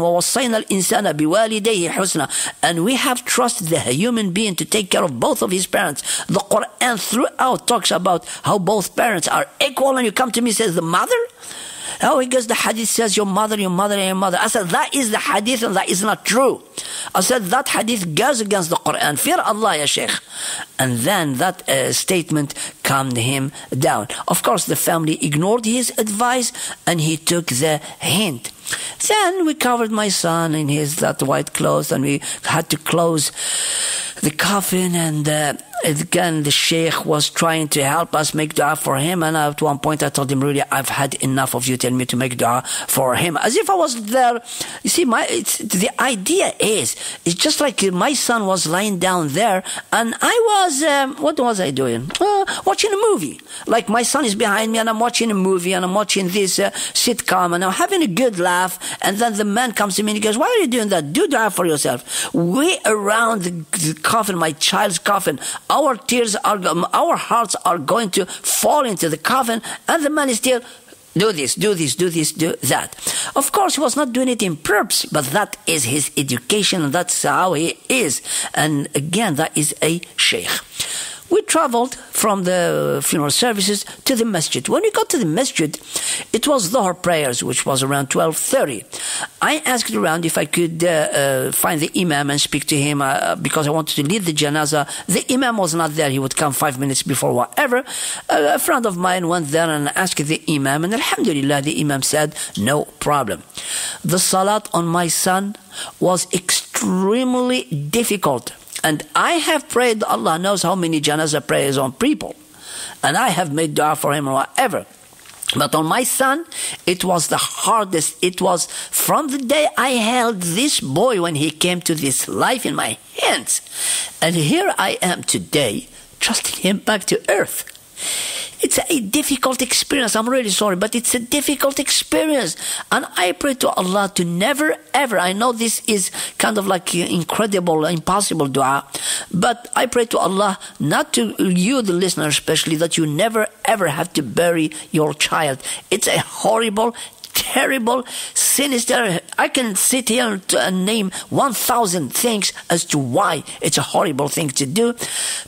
and we have trusted the human being to take care of both of his parents. The Quran throughout talks about how both parents are equal, and you come to me and says, the mother? Oh, he goes, the hadith says, your mother, your mother, and your mother. I said, that is the hadith, and that is not true. I said, that hadith goes against the Quran. Fear Allah, ya Sheikh. And then that uh, statement calmed him down. Of course, the family ignored his advice, and he took the hint. Then we covered my son in his that white clothes, and we had to close the coffin, and uh, again the sheikh was trying to help us make dua for him, and at one point I told him, really, I've had enough of you telling me to make dua for him, as if I was there. You see, my it's, the idea is, it's just like my son was lying down there, and I was, um, what was I doing? Uh, watching a movie. Like my son is behind me, and I'm watching a movie, and I'm watching this uh, sitcom, and I'm having a good laugh, and then the man comes to me and he goes, why are you doing that? Do dua for yourself. Way around the, the coffin, my child's coffin, our tears are, our hearts are going to fall into the coffin, and the man is still, do this, do this, do this, do that. Of course, he was not doing it in purpose, but that is his education, and that's how he is. And again, that is a sheikh. We traveled from the funeral services to the masjid. When we got to the masjid, it was Dhuhr prayers, which was around twelve thirty. I asked around if I could uh, uh, find the imam and speak to him uh, because I wanted to lead the janazah. The imam was not there. He would come five minutes before whatever. Uh, a friend of mine went there and asked the imam, and alhamdulillah, the imam said, no problem. The salat on my son was extremely difficult. And I have prayed, Allah knows how many janazah prayers on people. And I have made dua for him or whatever. But on my son, it was the hardest. It was from the day I held this boy when he came to this life in my hands. And here I am today, trusting him back to earth. It's a difficult experience. I'm really sorry, but it's a difficult experience. And I pray to Allah to never ever, I know this is kind of like incredible, impossible dua, but I pray to Allah, not to you, the listener especially, that you never ever have to bury your child. It's a horrible, terrible, sinister. I can sit here and name one thousand things as to why it's a horrible thing to do,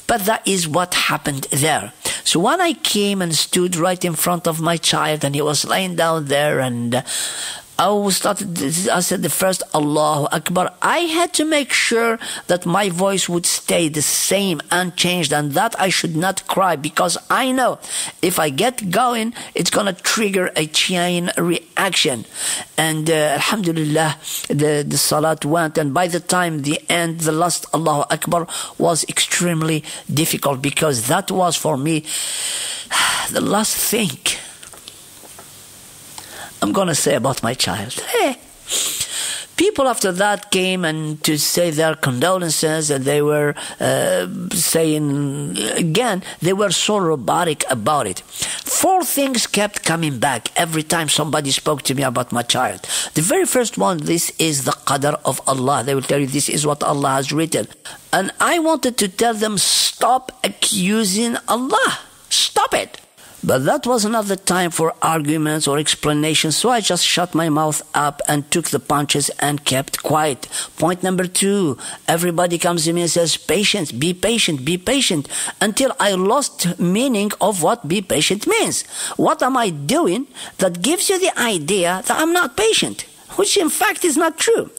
but that is what happened there. So when I came and stood right in front of my child, and he was lying down there, and I started, I said the first Allahu Akbar. I had to make sure that my voice would stay the same, unchanged, and that I should not cry, because I know if I get going, it's going to trigger a chain reaction. And uh, alhamdulillah, the, the salat went, and by the time the end, the last Allahu Akbar was extremely difficult, because that was for me the last thing I'm going to say about my child. Hey. People after that came and to say their condolences, and they were uh, saying, again, they were so robotic about it. Four things kept coming back every time somebody spoke to me about my child. The very first one, this is the qadr of Allah. They will tell you this is what Allah has written. And I wanted to tell them, stop accusing Allah. Stop it. But that was not the time for arguments or explanations, so I just shut my mouth up and took the punches and kept quiet. Point number two, everybody comes to me and says, patience, be patient, be patient, until I lost meaning of what be patient means. What am I doing that gives you the idea that I'm not patient? Which in fact is not true.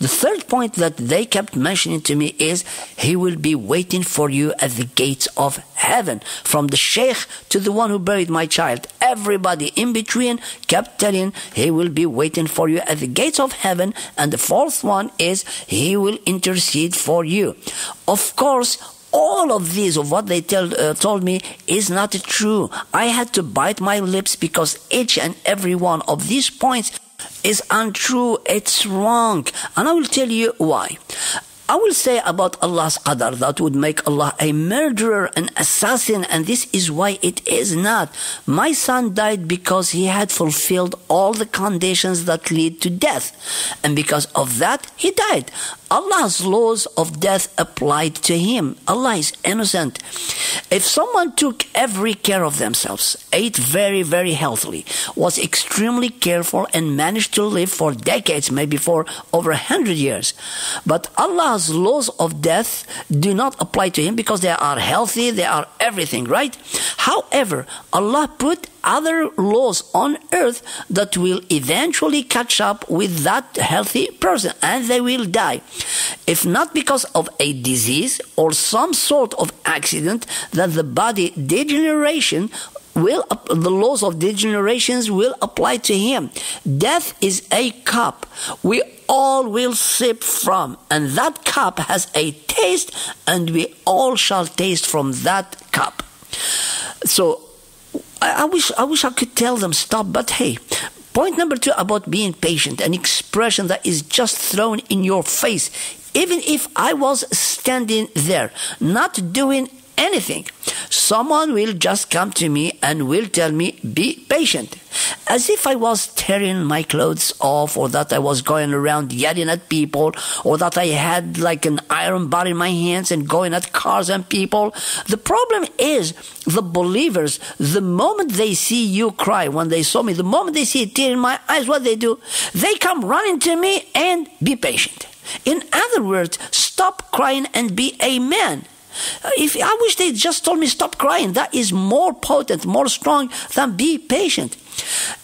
The third point that they kept mentioning to me is, he will be waiting for you at the gates of heaven. From the sheikh to the one who buried my child, everybody in between kept telling, he will be waiting for you at the gates of heaven. And the fourth one is, he will intercede for you. Of course, all of these, of what they tell, uh, told me, is not true. I had to bite my lips because each and every one of these points is untrue, it's wrong. And I will tell you why. I will say about Allah's qadar, that would make Allah a murderer, an assassin, and this is why it is not. My son died because he had fulfilled all the conditions that lead to death. And because of that, he died. Allah's laws of death applied to him. Allah is innocent. If someone took every care of themselves, ate very, very healthily, was extremely careful and managed to live for decades, maybe for over a hundred years, but Allah's laws of death do not apply to him because they are healthy, they are everything, right? However, Allah put other laws on earth that will eventually catch up with that healthy person, and they will die. If not because of a disease or some sort of accident, that the body degeneration will, the laws of degenerations will apply to him. Death is a cup we all will sip from, and that cup has a taste, and we all shall taste from that cup. So I wish, I wish I could tell them stop, but hey. Point number two about being patient, an expression that is just thrown in your face. Even if I was standing there, not doing anything, someone will just come to me and will tell me, be patient. As if I was tearing my clothes off, or that I was going around yelling at people, or that I had like an iron bar in my hands and going at cars and people. The problem is the believers, the moment they see you cry, when they saw me, the moment they see a tear in my eyes, what they do? They come running to me and be patient. In other words, stop crying and be a man. If I wish they just told me stop crying. That is more potent, more strong than be patient.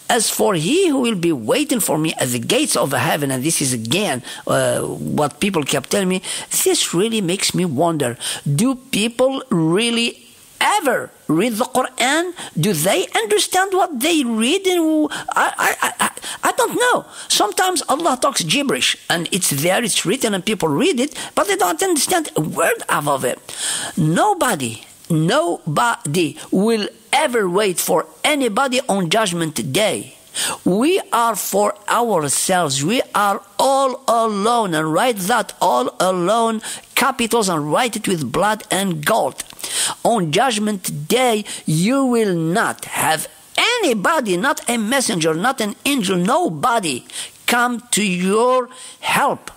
As for he who will be waiting for me at the gates of heaven, and this is again uh, what people kept telling me, this really makes me wonder, do people really ever read the Quran? Do they understand what they read? And I, I, I, I don't know. Sometimes Allah talks gibberish, and it's there, it's written, and people read it, but they don't understand a word out of it. Nobody, nobody will ever wait for anybody on Judgment Day. We are for ourselves. We are all alone, and write that all alone capitals and write it with blood and gold. On Judgment Day, you will not have anybody, not a messenger, not an angel, nobody come to your help.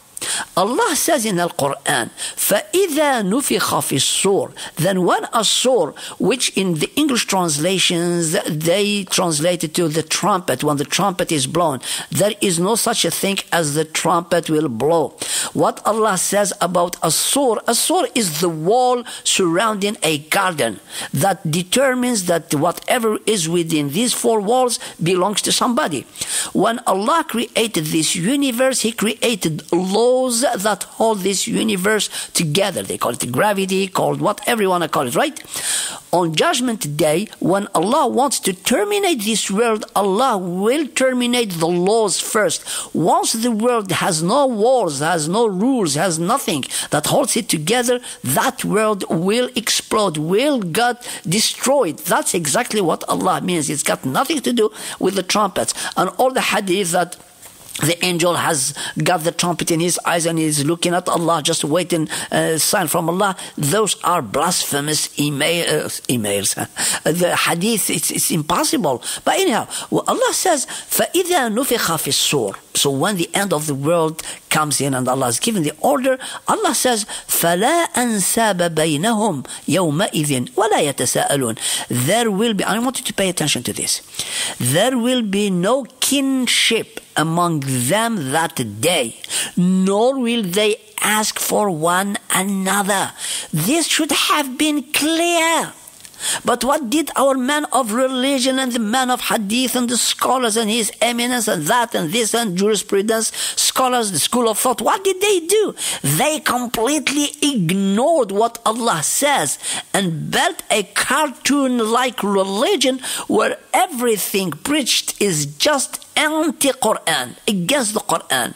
Allah says in the Quran, فَإِذَا نُفِخَ فِي الصُّورِ, then when a sur, which in the English translations they translated to the trumpet, when the trumpet is blown, there is no such a thing as the trumpet will blow. What Allah says about a sur, a sur is the wall surrounding a garden that determines that whatever is within these four walls belongs to somebody. When Allah created this universe, He created law that hold this universe together. They call it gravity, called whatever you want to call it, right? On Judgment Day, when Allah wants to terminate this world, Allah will terminate the laws first. Once the world has no walls, has no rules, has nothing that holds it together, that world will explode, will get destroyed. That's exactly what Allah means. It's got nothing to do with the trumpets. And all the hadith that the angel has got the trumpet in his eyes and is looking at Allah, just waiting a uh, sign from Allah. Those are blasphemous email, uh, emails. The hadith, it's, it's impossible. But anyhow, Allah says, فَإِذَا نُفِخَ فِي الصُّورِ So when the end of the world comes in and Allah has given the order, Allah says, فَلَا أَنْسَابَ بَيْنَهُمْ يَوْمَئِذٍ وَلَا يَتَسَأَلُونَ. There will be, I want you to pay attention to this, there will be no kinship among them that day, nor will they ask for one another. This should have been clear. But what did our man of religion and the man of hadith and the scholars and his eminence and that and this and jurisprudence scholars, the school of thought, what did they do? They completely ignored what Allah says and built a cartoon-like religion where everything preached is just anti-Quran, against the Quran.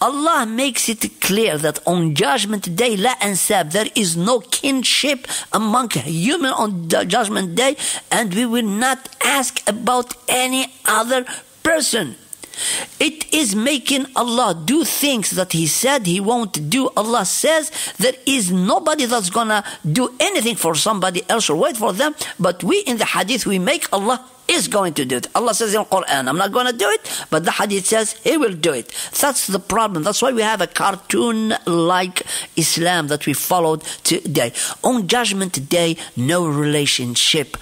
Allah makes it clear that on Judgment Day, la ansab, there is no kinship among human on Judgment Day, and we will not ask about any other person. It is making Allah do things that He said He won't do. Allah says there is nobody that's gonna do anything for somebody else or wait for them, but we in the hadith, we make Allah is going to do it. Allah says in the Quran, I'm not going to do it, but the hadith says He will do it. That's the problem. That's why we have a cartoon-like Islam that we followed today. On Judgment Day, no relationship.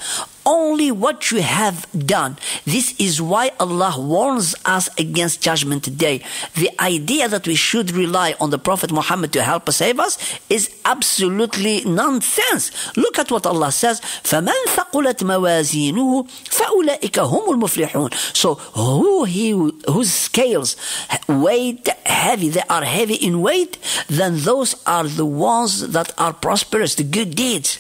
Only what you have done. This is why Allah warns us against Judgment Day. The idea that we should rely on the Prophet Muhammad to help us save us is absolutely nonsense. Look at what Allah says. فَمَنْ ثَقُلَتْ مَوَازِينُهُ فَأُولَئِكَ هُمُ الْمُفْلِحُونَ. So who he, whose scales weight heavy, they are heavy in weight, then those are the ones that are prosperous, the good deeds.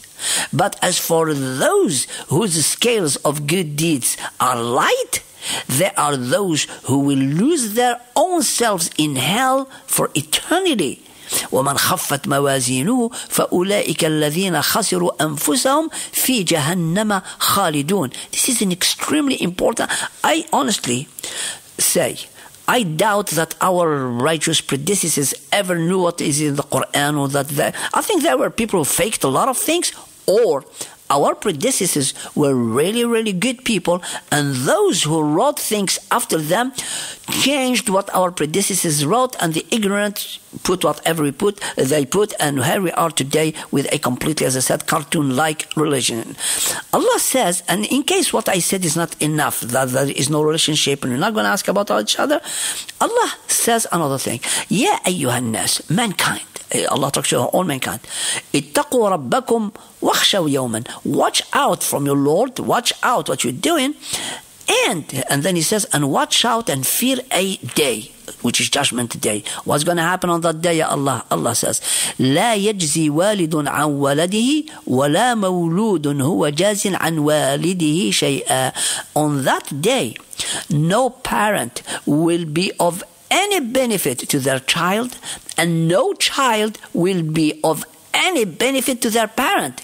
But as for those whose scales of good deeds are light, they are those who will lose their own selves in hell for eternity. وَمَنْ خَفَّتْ مَوَازِينُهُ فَأُولَٰئِكَ الَّذِينَ خَسِرُوا أَنفُسَهُمْ فِي جَهَنَّمَ خَالِدُونَ. This is an extremely important... I honestly say... I doubt that our righteous predecessors ever knew what is in the Quran, or that they, I think there were people who faked a lot of things, or our predecessors were really, really good people, and those who wrote things after them changed what our predecessors wrote, and the ignorant put whatever we put, they put, and here we are today with a completely, as I said, cartoon-like religion. Allah says, and in case what I said is not enough, that there is no relationship, and we're not going to ask about each other, Allah says another thing. Ya ayyuhan nas, mankind, Allah talks to all mankind. Ittaqu rabbakum wakhshaw yawman. Watch out from your Lord. Watch out what you're doing. And, and then He says, and watch out and fear a day, which is Judgment Day. What's going to happen on that day, Ya Allah? Allah says, لا يجزي والد عن ولده ولا مولود هو جاز عن والده شيئا. On that day, no parent will be of any benefit to their child, and no child will be of any benefit to their parent.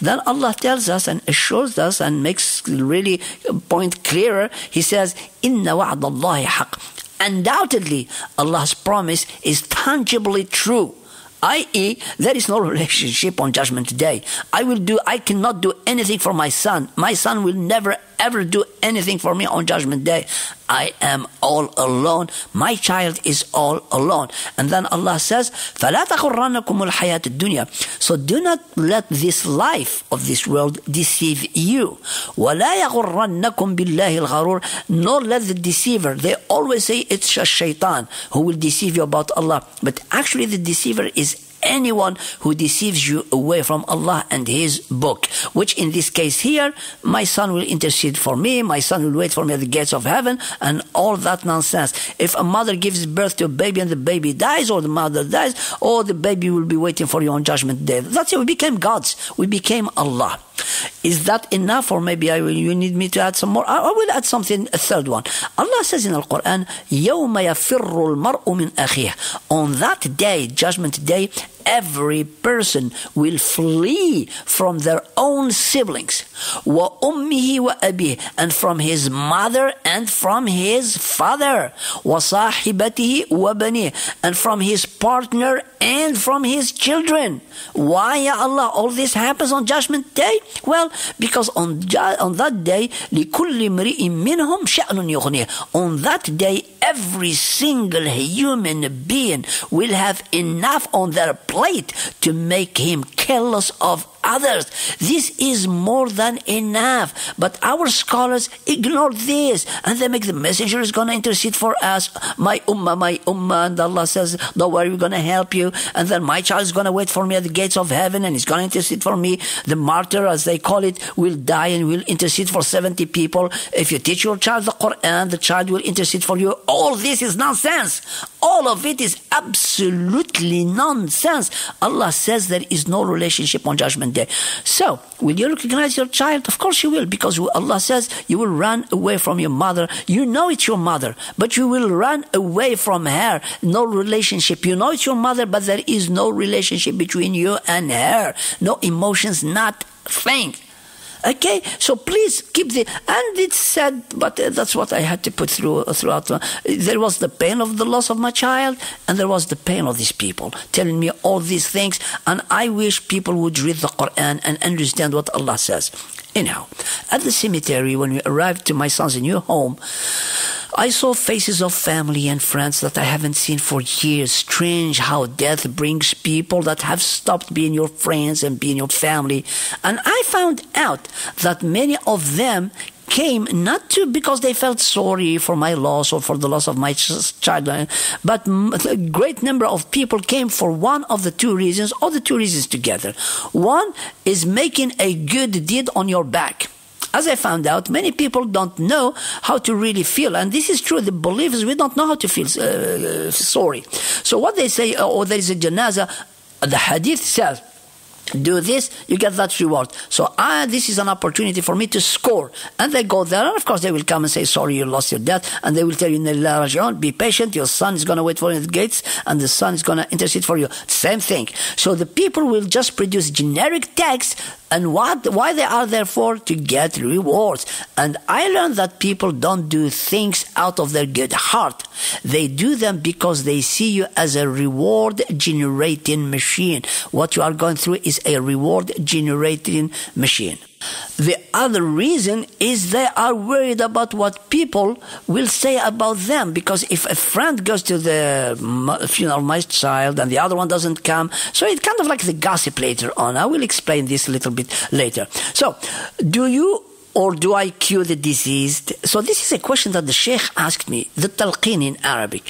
Then Allah tells us and assures us and makes really point clearer. He says, Inna wa'ad Allahi haq. Undoubtedly, Allah's promise is tangibly true. that is, there is no relationship on Judgment Day. I will do, I cannot do anything for my son. My son will never ever do anything for me on Judgment Day. I am all alone. My child is all alone. And then Allah says, فَلَا تَغُرَّنَّكُمُ الْحَيَاةُ الدُّنْيَا. So do not let this life of this world deceive you. وَلَا يَغُرَّنَّكُمْ بِاللَّهِ الْغَرُورِ. Nor let the deceiver, they always say it's a shaitan who will deceive you about Allah. But actually the deceiver is anyone who deceives you away from Allah and His book, which in this case here, my son will intercede for me, my son will wait for me at the gates of heaven, and all that nonsense. If a mother gives birth to a baby and the baby dies, or the mother dies, or the baby will be waiting for you on Judgment Day. That's it, we became gods, we became Allah. Is that enough, or maybe I will, you need me to add some more? I, I will add something, a third one. Allah says in the Quran, يَوْمَ يَفِرُّ الْمَرْءُ مِنْ أَخِيهِ. On that day, Judgment Day, every person will flee from their own siblings. وَأُمِّهِ وَأَبِيهِ. And from his mother and from his father. وَصَاحِبَتِهِ وَبَنِيهِ. And from his partner and from his children. Why, Ya Allah, all this happens on Judgment Day? Well, because on, on that day, لِكُلِّ مْرِئٍ مِّنْهُمْ شَأْنٌ يُغْنِيهِ. On that day, every single human being will have enough on their plate to make him careless of others. This is more than enough. But our scholars ignore this, and they make the messenger is going to intercede for us. My ummah, my ummah, and Allah says, don't worry, we're going to help you. And then my child is going to wait for me at the gates of heaven, and he's going to intercede for me. The martyr, as they call it, will die and will intercede for seventy people. If you teach your child the Quran, the child will intercede for you. All this is nonsense. All of it is absolutely nonsense. Allah says there is no relationship on judgment day. So, will you recognize your child? Of course you will, because Allah says you will run away from your mother. You know it's your mother, but you will run away from her. No relationship. You know it's your mother, but there is no relationship between you and her. No emotions, not things. Okay, so please keep the, and it's sad, but that's what I had to put through throughout. There was the pain of the loss of my child, and there was the pain of these people telling me all these things, and I wish people would read the Quran and understand what Allah says. Anyhow, at the cemetery, when we arrived to my son's new home, I saw faces of family and friends that I haven't seen for years. Strange how death brings people that have stopped being your friends and being your family. And I found out that many of them came not to because they felt sorry for my loss or for the loss of my child, but a great number of people came for one of the two reasons, or the two reasons together. One is making a good deed on your back. As I found out, many people don't know how to really feel. And this is true. The believers, we don't know how to feel uh, sorry. So what they say, oh, there is a janazah, the hadith says, do this, you get that reward. So I, this is an opportunity for me to score. And they go there, and of course they will come and say, sorry, you lost your dad. And they will tell you, be patient, your son is going to wait for you at the gates, and the son is going to intercede for you. Same thing. So the people will just produce generic texts, and what, why they are there for? To get rewards. And I learned that people don't do things out of their good heart. They do them because they see you as a reward-generating machine. What you are going through is a reward-generating machine. The other reason is they are worried about what people will say about them, because if a friend goes to the funeral of my child and the other one doesn't come, so it's kind of like the gossip later on. I will explain this a little bit later. So, do you or do I cure the diseased? So this is a question that the Sheikh asked me, the talqeen in Arabic.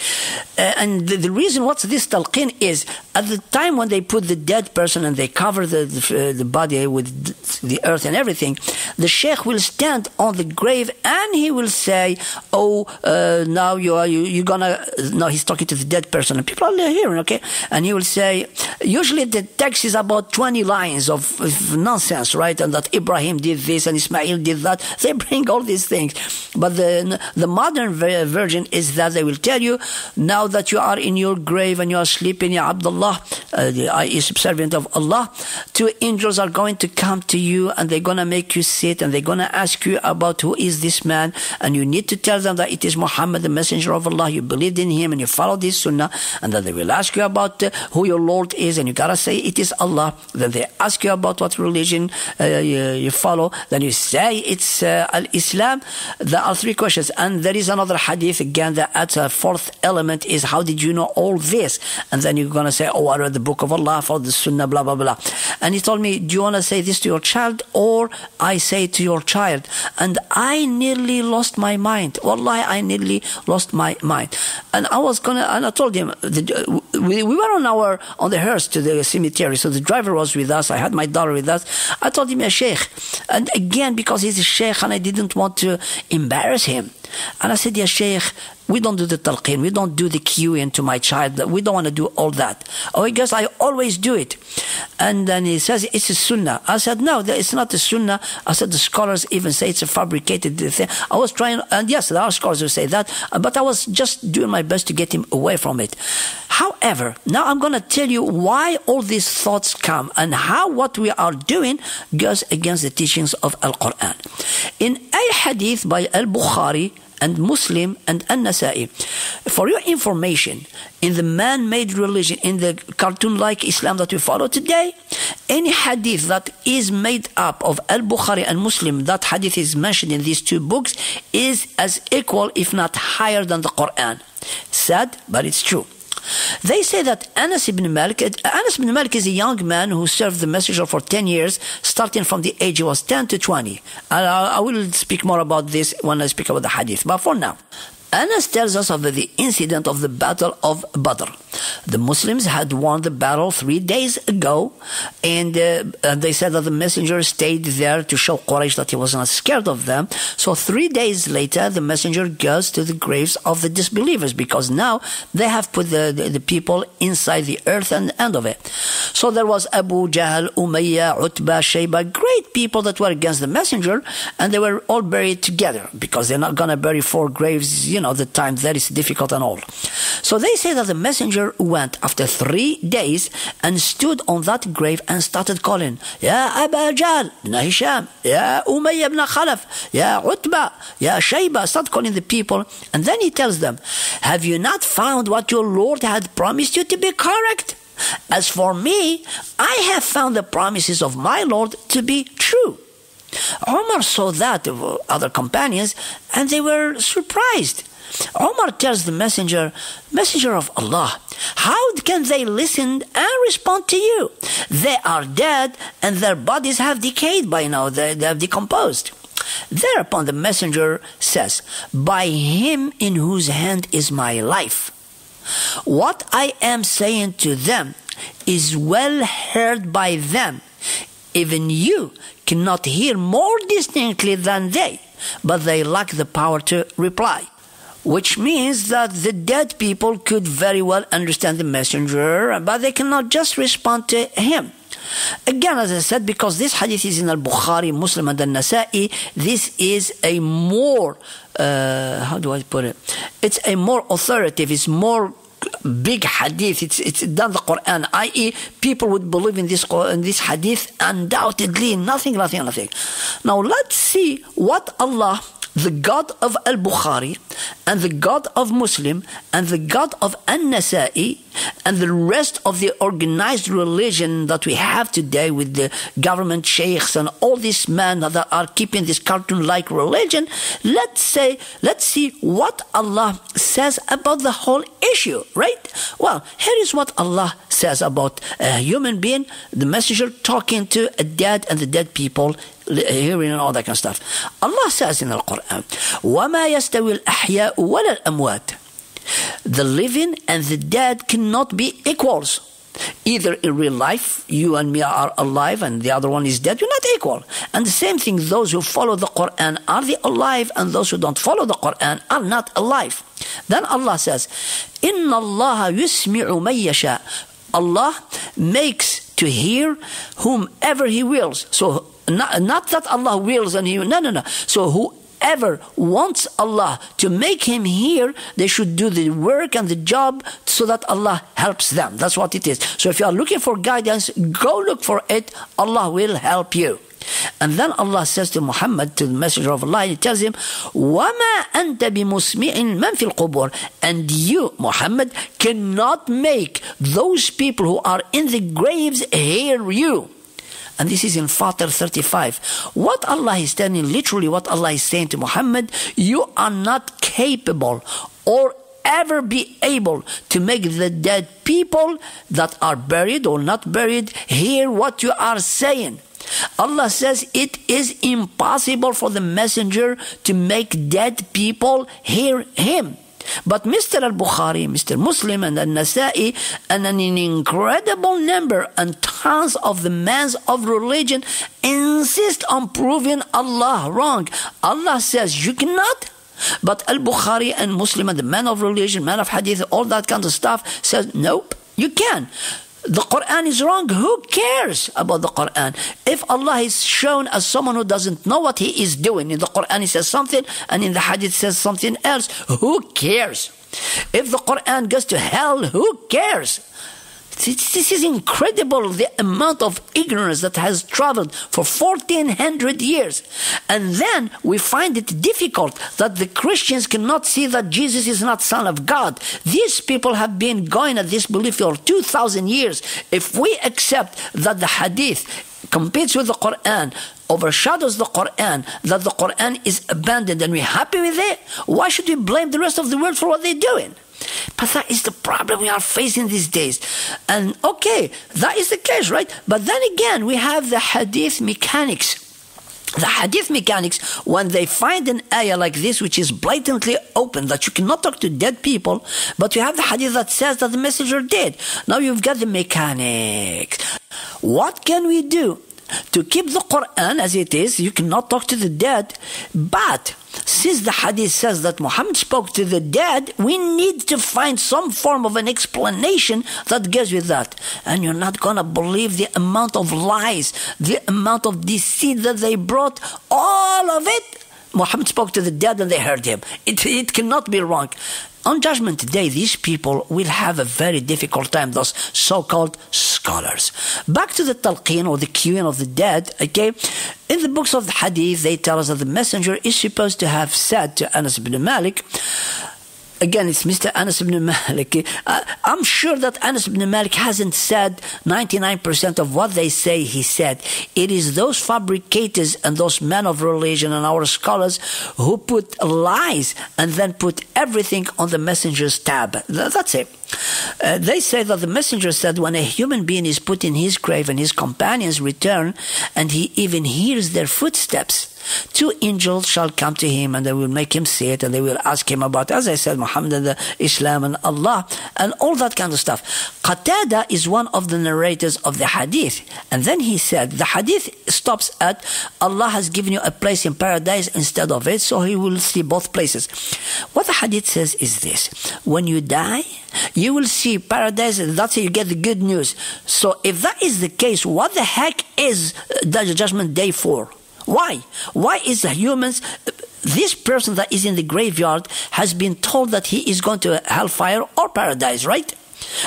Uh, and the, the reason what's this talqeen is, at the time when they put the dead person and they cover the, the, the body with the earth and everything, the Sheikh will stand on the grave and he will say, oh, uh, now you are, you, you're gonna, now he's talking to the dead person, and people are hearing, okay? And he will say, usually the text is about twenty lines of, of nonsense, right? And that Ibrahim did this and Ismail did that. They bring all these things. But the, the modern version is that they will tell you, now that you are in your grave and you are sleeping, Ya Abdullah, uh, the I E subservient of Allah, two angels are going to come to you and they're going to make you sit and they're going to ask you about who is this man, and you need to tell them that it is Muhammad, the messenger of Allah, you believed in him and you followed his sunnah, and then they will ask you about uh, who your Lord is, and you got to say it is Allah. Then they ask you about what religion uh, you, you follow, then you say it's uh, al-Islam. There are three questions, and there is another hadith again that adds a fourth element, is how did you know all this? And then you're going to say, oh, I read the book of Allah, for the sunnah, blah blah blah. And he told me, do you want to say this to your child, or I say to your child? And I nearly lost my mind. Wallahi, I nearly lost my mind. And I was gonna, and I told him, the, we, we were on our on the hearse to the cemetery, so the driver was with us. I had my daughter with us. I told him, a sheikh, and again, because he's a sheikh, and I didn't want to embarrass him. And I said, Ya Sheikh, we don't do the talqeen, we don't do the cueing to my child, we don't want to do all that. Oh, I guess I always do it. And then he says, it's a sunnah. I said, no, it's not a sunnah. I said, the scholars even say it's a fabricated thing. I was trying, and yes, there are scholars who say that, but I was just doing my best to get him away from it. However, now I'm going to tell you why all these thoughts come and how what we are doing goes against the teachings of Al-Quran. In a hadith by Al-Bukhari, and Muslim and An-Nasa'i. For your information, in the man-made religion, in the cartoon-like Islam that we follow today, any hadith that is made up of Al-Bukhari and Muslim, that hadith is mentioned in these two books, is as equal, if not higher, than the Quran. Sad, but it's true. They say that Anas ibn Malik, Anas ibn Malik is a young man who served the messenger for ten years, starting from the age he was ten to twenty. And I will speak more about this when I speak about the hadith, but for now. Anas tells us of the incident of the battle of Badr. The Muslims had won the battle three days ago, and uh, they said that the messenger stayed there to show Quraysh that he was not scared of them. So three days later, the messenger goes to the graves of the disbelievers, because now they have put the, the, the people inside the earth and end of it. So there was Abu Jahl, Umayyah, Utba, Shayba, great people that were against the messenger, and they were all buried together, because they're not going to bury four graves, you know, the time that is difficult and all. So they say that the messenger went after three days and stood on that grave and started calling, Ya Abu Jahl, Ya Hisham, Ya Umayyah ibn Khalaf, Ya Utba, Ya Shayba. Start calling the people, and then he tells them, have you not found what your Lord had promised you to be correct? As for me, I have found the promises of my Lord to be true. Omar saw that, other companions, and they were surprised. Omar tells the messenger, Messenger of Allah, how can they listen and respond to you? They are dead and their bodies have decayed by now, they, they have decomposed. Thereupon the messenger says, by him in whose hand is my life, what I am saying to them is well heard by them. Even you cannot hear more distinctly than they, but they lack the power to reply. Which means that the dead people could very well understand the messenger, but they cannot just respond to him. Again, as I said, because this hadith is in Al-Bukhari, Muslim and Al-Nasa'i, this is a more, uh, how do I put it? It's a more authoritative, it's more big hadith, it's, it's than the Quran, that is people would believe in this, in this hadith undoubtedly, nothing, nothing, nothing. Now let's see what Allah, the God of Al-Bukhari and the God of Muslim and the God of An-Nasa'i and the rest of the organized religion that we have today with the government sheikhs and all these men that are keeping this cartoon-like religion, let's say, let's see what Allah says about the whole issue, right? Well, here is what Allah says about a human being, the messenger talking to a dead and the dead people hearing and all that kind of stuff. Allah says in the Quran, وَمَا يَسْتَوِي الْأَحْيَاءُ وَلَا الْأَمْوَاتِ. The living and the dead cannot be equals. Either in real life, you and me are alive and the other one is dead, you're not equal. And the same thing, those who follow the Quran are the alive and those who don't follow the Quran are not alive. Then Allah says, إِنَّ اللَّهَ يُسْمِعُ مَنْ يَشَاءُ. Allah makes to hear whomever He wills. So Not, not that Allah wills and He, no, no, no. So whoever wants Allah to make him hear, they should do the work and the job so that Allah helps them. That's what it is. So if you are looking for guidance, go look for it. Allah will help you. And then Allah says to Muhammad, to the messenger of Allah, He tells him, وَمَا أَنْتَ بِمُسْمِعٍ مَنْ فِي الْقُبُورِ. And you, Muhammad, cannot make those people who are in the graves hear you. And this is in Fatir thirty-five. What Allah is telling, literally what Allah is saying to Muhammad, you are not capable or ever be able to make the dead people that are buried or not buried hear what you are saying. Allah says it is impossible for the messenger to make dead people hear him. But Mister Al-Bukhari, Mister Muslim and Al-Nasa'i and an incredible number and tons of the men of religion insist on proving Allah wrong. Allah says you cannot. But Al-Bukhari and Muslim and the men of religion, men of hadith, all that kind of stuff says nope, you can. The Quran is wrong. Who cares about the Quran? If Allah is shown as someone who doesn't know what He is doing, in the Quran He says something and in the hadith says something else, who cares? If the Quran goes to hell, who cares? This is incredible, the amount of ignorance that has traveled for fourteen hundred years. And then we find it difficult that the Christians cannot see that Jesus is not Son of God. These people have been going at this belief for two thousand years. If we accept that the Hadith competes with the Quran, overshadows the Quran, that the Quran is abandoned and we're happy with it, why should we blame the rest of the world for what they're doing? But that is the problem we are facing these days. And okay, that is the case, right? But then again, we have the hadith mechanics. The hadith mechanics, when they find an ayah like this, which is blatantly open, that you cannot talk to dead people, but you have the hadith that says that the messenger did. Now you've got the mechanics. What can we do to keep the Quran as it is? You cannot talk to the dead, but since the hadith says that Muhammad spoke to the dead, we need to find some form of an explanation that goes with that. And you're not going to believe the amount of lies, the amount of deceit that they brought, all of it. Muhammad spoke to the dead and they heard him. It, it cannot be wrong. On Judgment Day, these people will have a very difficult time, those so-called scholars. Back to the Talqeen, or the queuing of the dead, okay? In the books of the Hadith, they tell us that the messenger is supposed to have said to Anas ibn Malik, again, it's Mister Anas ibn Malik. Uh, I'm sure that Anas ibn Malik hasn't said ninety-nine percent of what they say he said. It is those fabricators and those men of religion and our scholars who put lies and then put everything on the messenger's tab. That's it. Uh, they say that the messenger said, when a human being is put in his grave and his companions return and he even hears their footsteps, two angels shall come to him and they will make him see it and they will ask him about, as I said, Muhammad and Islam and Allah and all that kind of stuff. Qatada is one of the narrators of the hadith, and then he said, the hadith stops at Allah has given you a place in paradise instead of it, so he will see both places. What the hadith says is this: when you die, you will see paradise, and that's how you get the good news. So if that is the case, what the heck is the Judgment Day for? Why? Why is the humans, this person that is in the graveyard has been told that he is going to hellfire or paradise, right?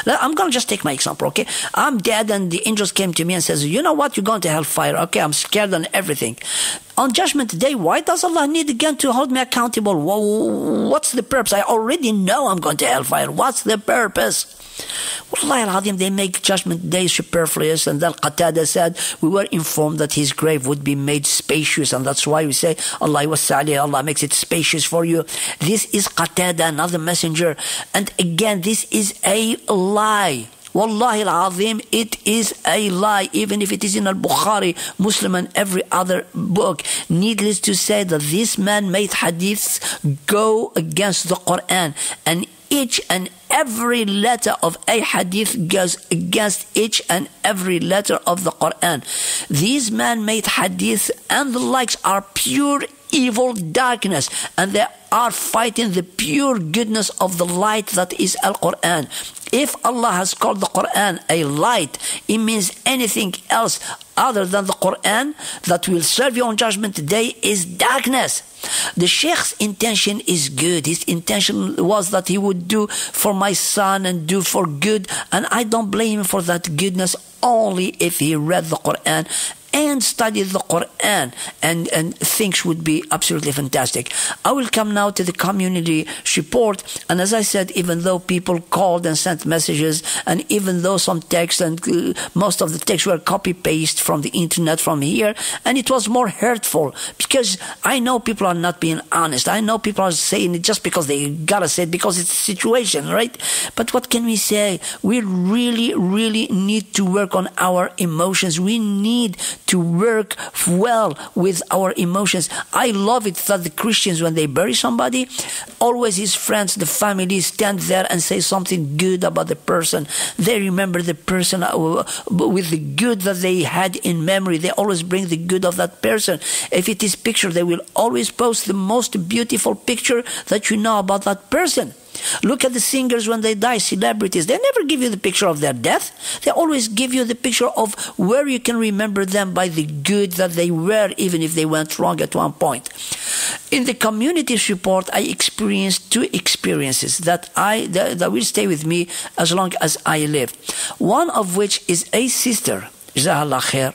Now, I'm going to just take my example, okay? I'm dead and the angels came to me and says, you know what, you're going to hellfire. Okay, I'm scared and everything. On Judgment Day, why does Allah need again to hold me accountable? What's the purpose? I already know I'm going to hellfire. What's the purpose? Wallahi al-Azim, they make Judgment Day superfluous. And then Qatada said, we were informed that his grave would be made spacious, and that's why we say, Allah wassa'ali, Allah makes it spacious for you. This is Qatada, not the messenger. And again, this is a lie. Wallahi al-Azim, it is a lie, even if it is in al-Bukhari, Muslim, and every other book. Needless to say that this man made hadiths go against the Quran, and each and every letter of a hadith goes against each and every letter of the Quran. These man-made hadiths and the likes are pure evil darkness, and they are fighting the pure goodness of the light that is Al-Quran. If Allah has called the Quran a light, it means anything else other than the Quran that will serve you on Judgment Day is darkness. The Sheikh's intention is good. His intention was that he would do for my son and do for good, and I don't blame him for that goodness, only if he read the Quran and studied the Quran, and, and things would be absolutely fantastic. I will come now to the community support, and as I said, even though people called and sent messages, and even though some texts, and uh, most of the texts were copy-paste from the internet from here, and it was more hurtful, because I know people are not being honest. I know people are saying it just because they gotta say it, because it's a situation, right? But what can we say? We really, really need to work on our emotions. We need to work well with our emotions. I love it that the Christians, when they bury somebody, always his friends, the family, stand there and say something good about the person. They remember the person with the good that they had in memory. They always bring the good of that person. If it is picture, they will always post the most beautiful picture that you know about that person. Look at the singers when they die, celebrities. They never give you the picture of their death. They always give you the picture of where you can remember them by the good that they were, even if they went wrong at one point. In the community support, I experienced two experiences that I that, that will stay with me as long as I live. One of which is a sister, Zahal Akhir,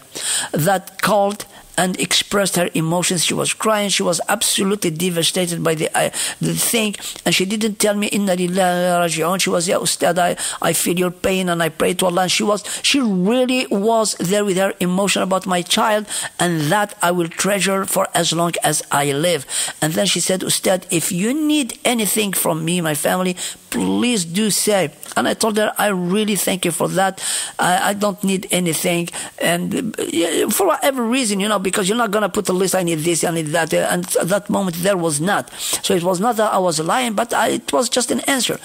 that called and expressed her emotions. She was crying. She was absolutely devastated by the uh, the thing, and she didn't tell me inna lillahi raji'un. She was, yeah, Ustad, I, I feel your pain and I pray to Allah. And she was, she really was there with her emotion about my child, and that I will treasure for as long as I live. And then she said, Ustad, if you need anything from me, my family, please do say. And I told her, I really thank you for that. I, I don't need anything, and uh, for whatever reason, you know, because you're not going to put a list, I need this, I need that. And at that moment, there was not. So it was not that I was lying, but I, it was just an answer.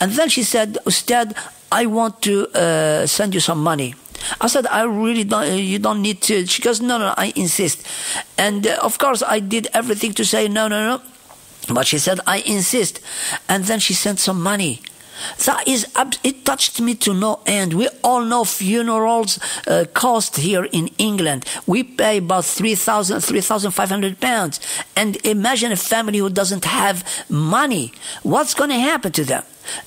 And then she said, Ustad, I want to uh, send you some money. I said, I really don't, you don't need to. She goes, no, no, I insist. And uh, of course, I did everything to say, no, no, no. But she said, I insist. And then she sent some money. That is, it touched me to no end. We all know funerals uh, cost here in England. We pay about three thousand, three thousand five hundred pounds. And imagine a family who doesn't have money. What's going to happen to them?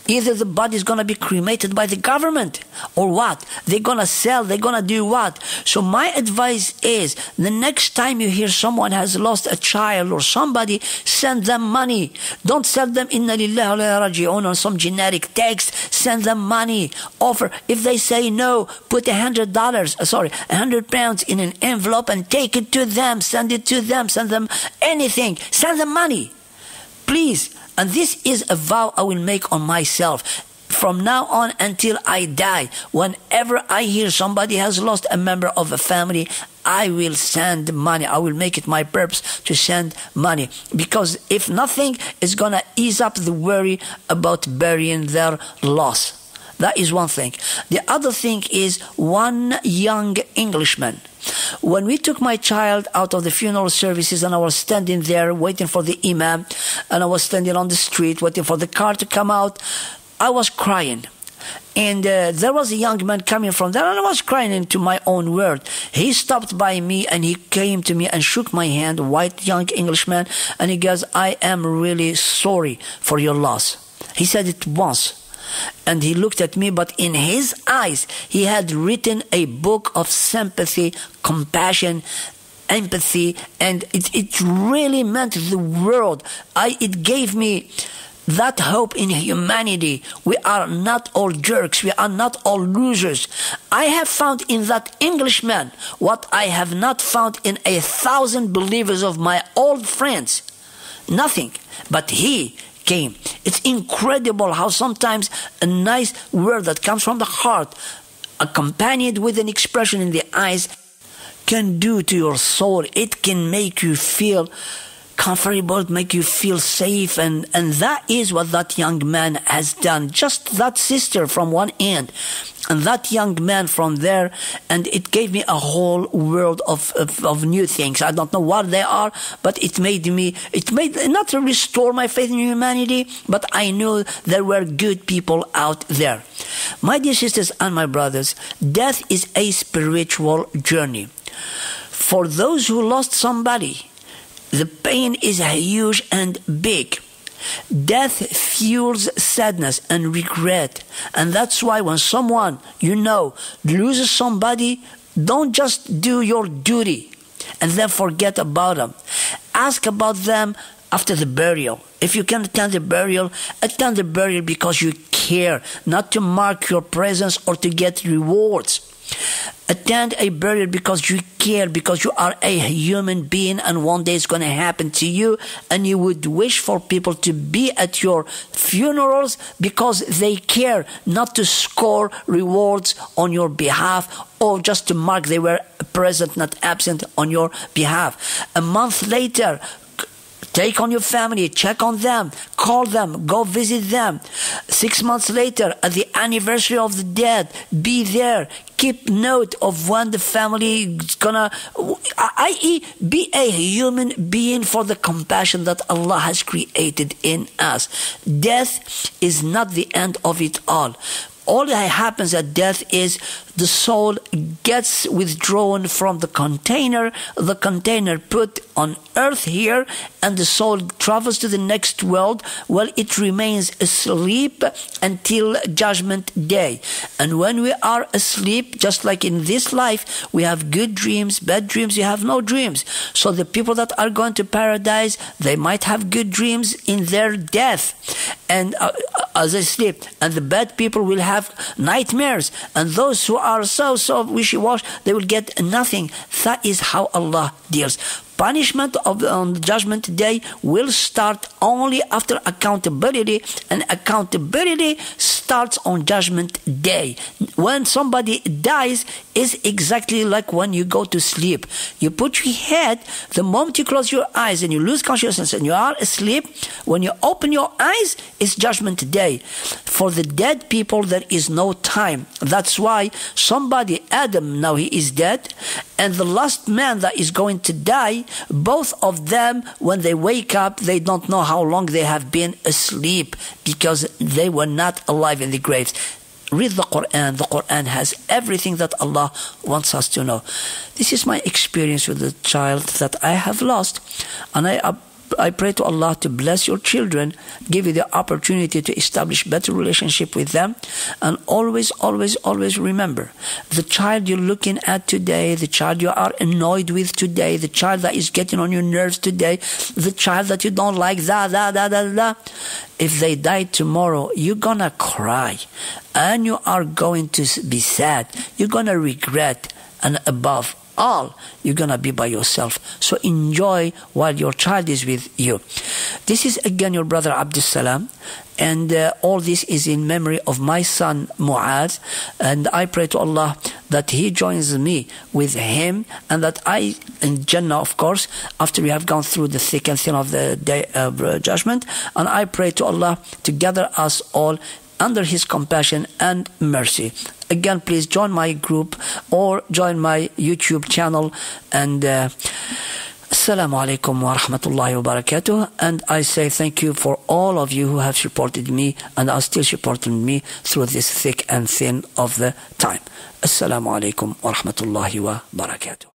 Either the body is going to be cremated by the government or what? They're going to sell, they're going to do what? So my advice is, the next time you hear someone has lost a child or somebody, send them money. Don't send them inna lillahi wa inna ilayhi raji'un or some generic text. Send them money. Offer. If they say no, put a hundred dollars, sorry, a hundred pounds in an envelope and take it to them. Send it to them. Send them anything. Send them money. Please. And this is a vow I will make on myself from now on until I die. Whenever I hear somebody has lost a member of a family, I will send money. I will make it my purpose to send money. Because if nothing, it's going to ease up the worry about burying their loss. That is one thing. The other thing is one young Englishman. When we took my child out of the funeral services and I was standing there waiting for the imam, and I was standing on the street waiting for the car to come out, I was crying. And uh, there was a young man coming from there, and I was crying into my own word. He stopped by me and he came to me and shook my hand, a white young Englishman, and he goes, I am really sorry for your loss. He said it once. And he looked at me, but in his eyes, he had written a book of sympathy, compassion, empathy, and it, it really meant the world. I, it gave me that hope in humanity. We are not all jerks. We are not all losers. I have found in that Englishman what I have not found in a thousand believers of my old friends. Nothing. But he came. It's incredible how sometimes a nice word that comes from the heart, accompanied with an expression in the eyes, can do to your soul. It can make you feel comfortable, make you feel safe, and, and that is what that young man has done. Just that sister from one end, and that young man from there, and it gave me a whole world of, of, of new things. I don't know what they are, but it made me, it made, not to restore my faith in humanity, but I knew there were good people out there. My dear sisters and my brothers, death is a spiritual journey. For those who lost somebody, the pain is huge and big. Death fuels sadness and regret. And that's why when someone, you know, loses somebody, don't just do your duty and then forget about them. Ask about them after the burial. If you can attend the burial, attend the burial because you care, not to mark your presence or to get rewards. Attend a burial because you care, because you are a human being and one day it's going to happen to you, and you would wish for people to be at your funerals because they care, not to score rewards on your behalf or just to mark they were present, not absent on your behalf. A month later, take on your family, check on them, call them, go visit them. Six months later, at the anniversary of the dead, be there. Keep note of when the family is gonna, that is be a human being for the compassion that Allah has created in us. Death is not the end of it all. All that happens at death is the soul gets withdrawn from the container, the container put on earth here, and the soul travels to the next world. Well, it remains asleep until judgment day. And when we are asleep, just like in this life, we have good dreams, bad dreams, we have no dreams. So the people that are going to paradise, they might have good dreams in their death and uh, as they sleep, and the bad people will have nightmares, and those who are so so wishy-washy, they will get nothing. That is how Allah deals. Punishment of on judgment day will start only after accountability, and accountability starts on judgment day. When somebody dies, is exactly like when you go to sleep. You put your head, the moment you close your eyes and you lose consciousness and you are asleep, when you open your eyes, it's judgment day. For the dead people, there is no time. That's why somebody, Adam, now he is dead, and the last man that is going to die, both of them, when they wake up, they don't know how long they have been asleep, because they were not alive in the graves. Read the Quran. The Quran has everything that Allah wants us to know. This is my experience with the child that I have lost, and I uh, I pray to Allah to bless your children, give you the opportunity to establish better relationship with them, and always, always, always remember, the child you're looking at today, the child you are annoyed with today, the child that is getting on your nerves today, the child that you don't like, da, da, da, da, da. If they die tomorrow, you're gonna cry, and you are going to be sad, you're gonna regret, and above all, you're gonna be by yourself. So enjoy while your child is with you. This is again your brother Abdus Salam, and uh, all this is in memory of my son Muaz, and I pray to Allah that he joins me with him, and that I in Jannah, of course, after we have gone through the thick and thin of the day of judgment. And I pray to Allah to gather us all under his compassion and mercy. Again, please join my group or join my YouTube channel, and uh, Assalamu alaikum wa rahmatullahi wa barakatuh. And I say thank you for all of you who have supported me and are still supporting me through this thick and thin of the time. Assalamu alaikum wa rahmatullahi wa barakatuh.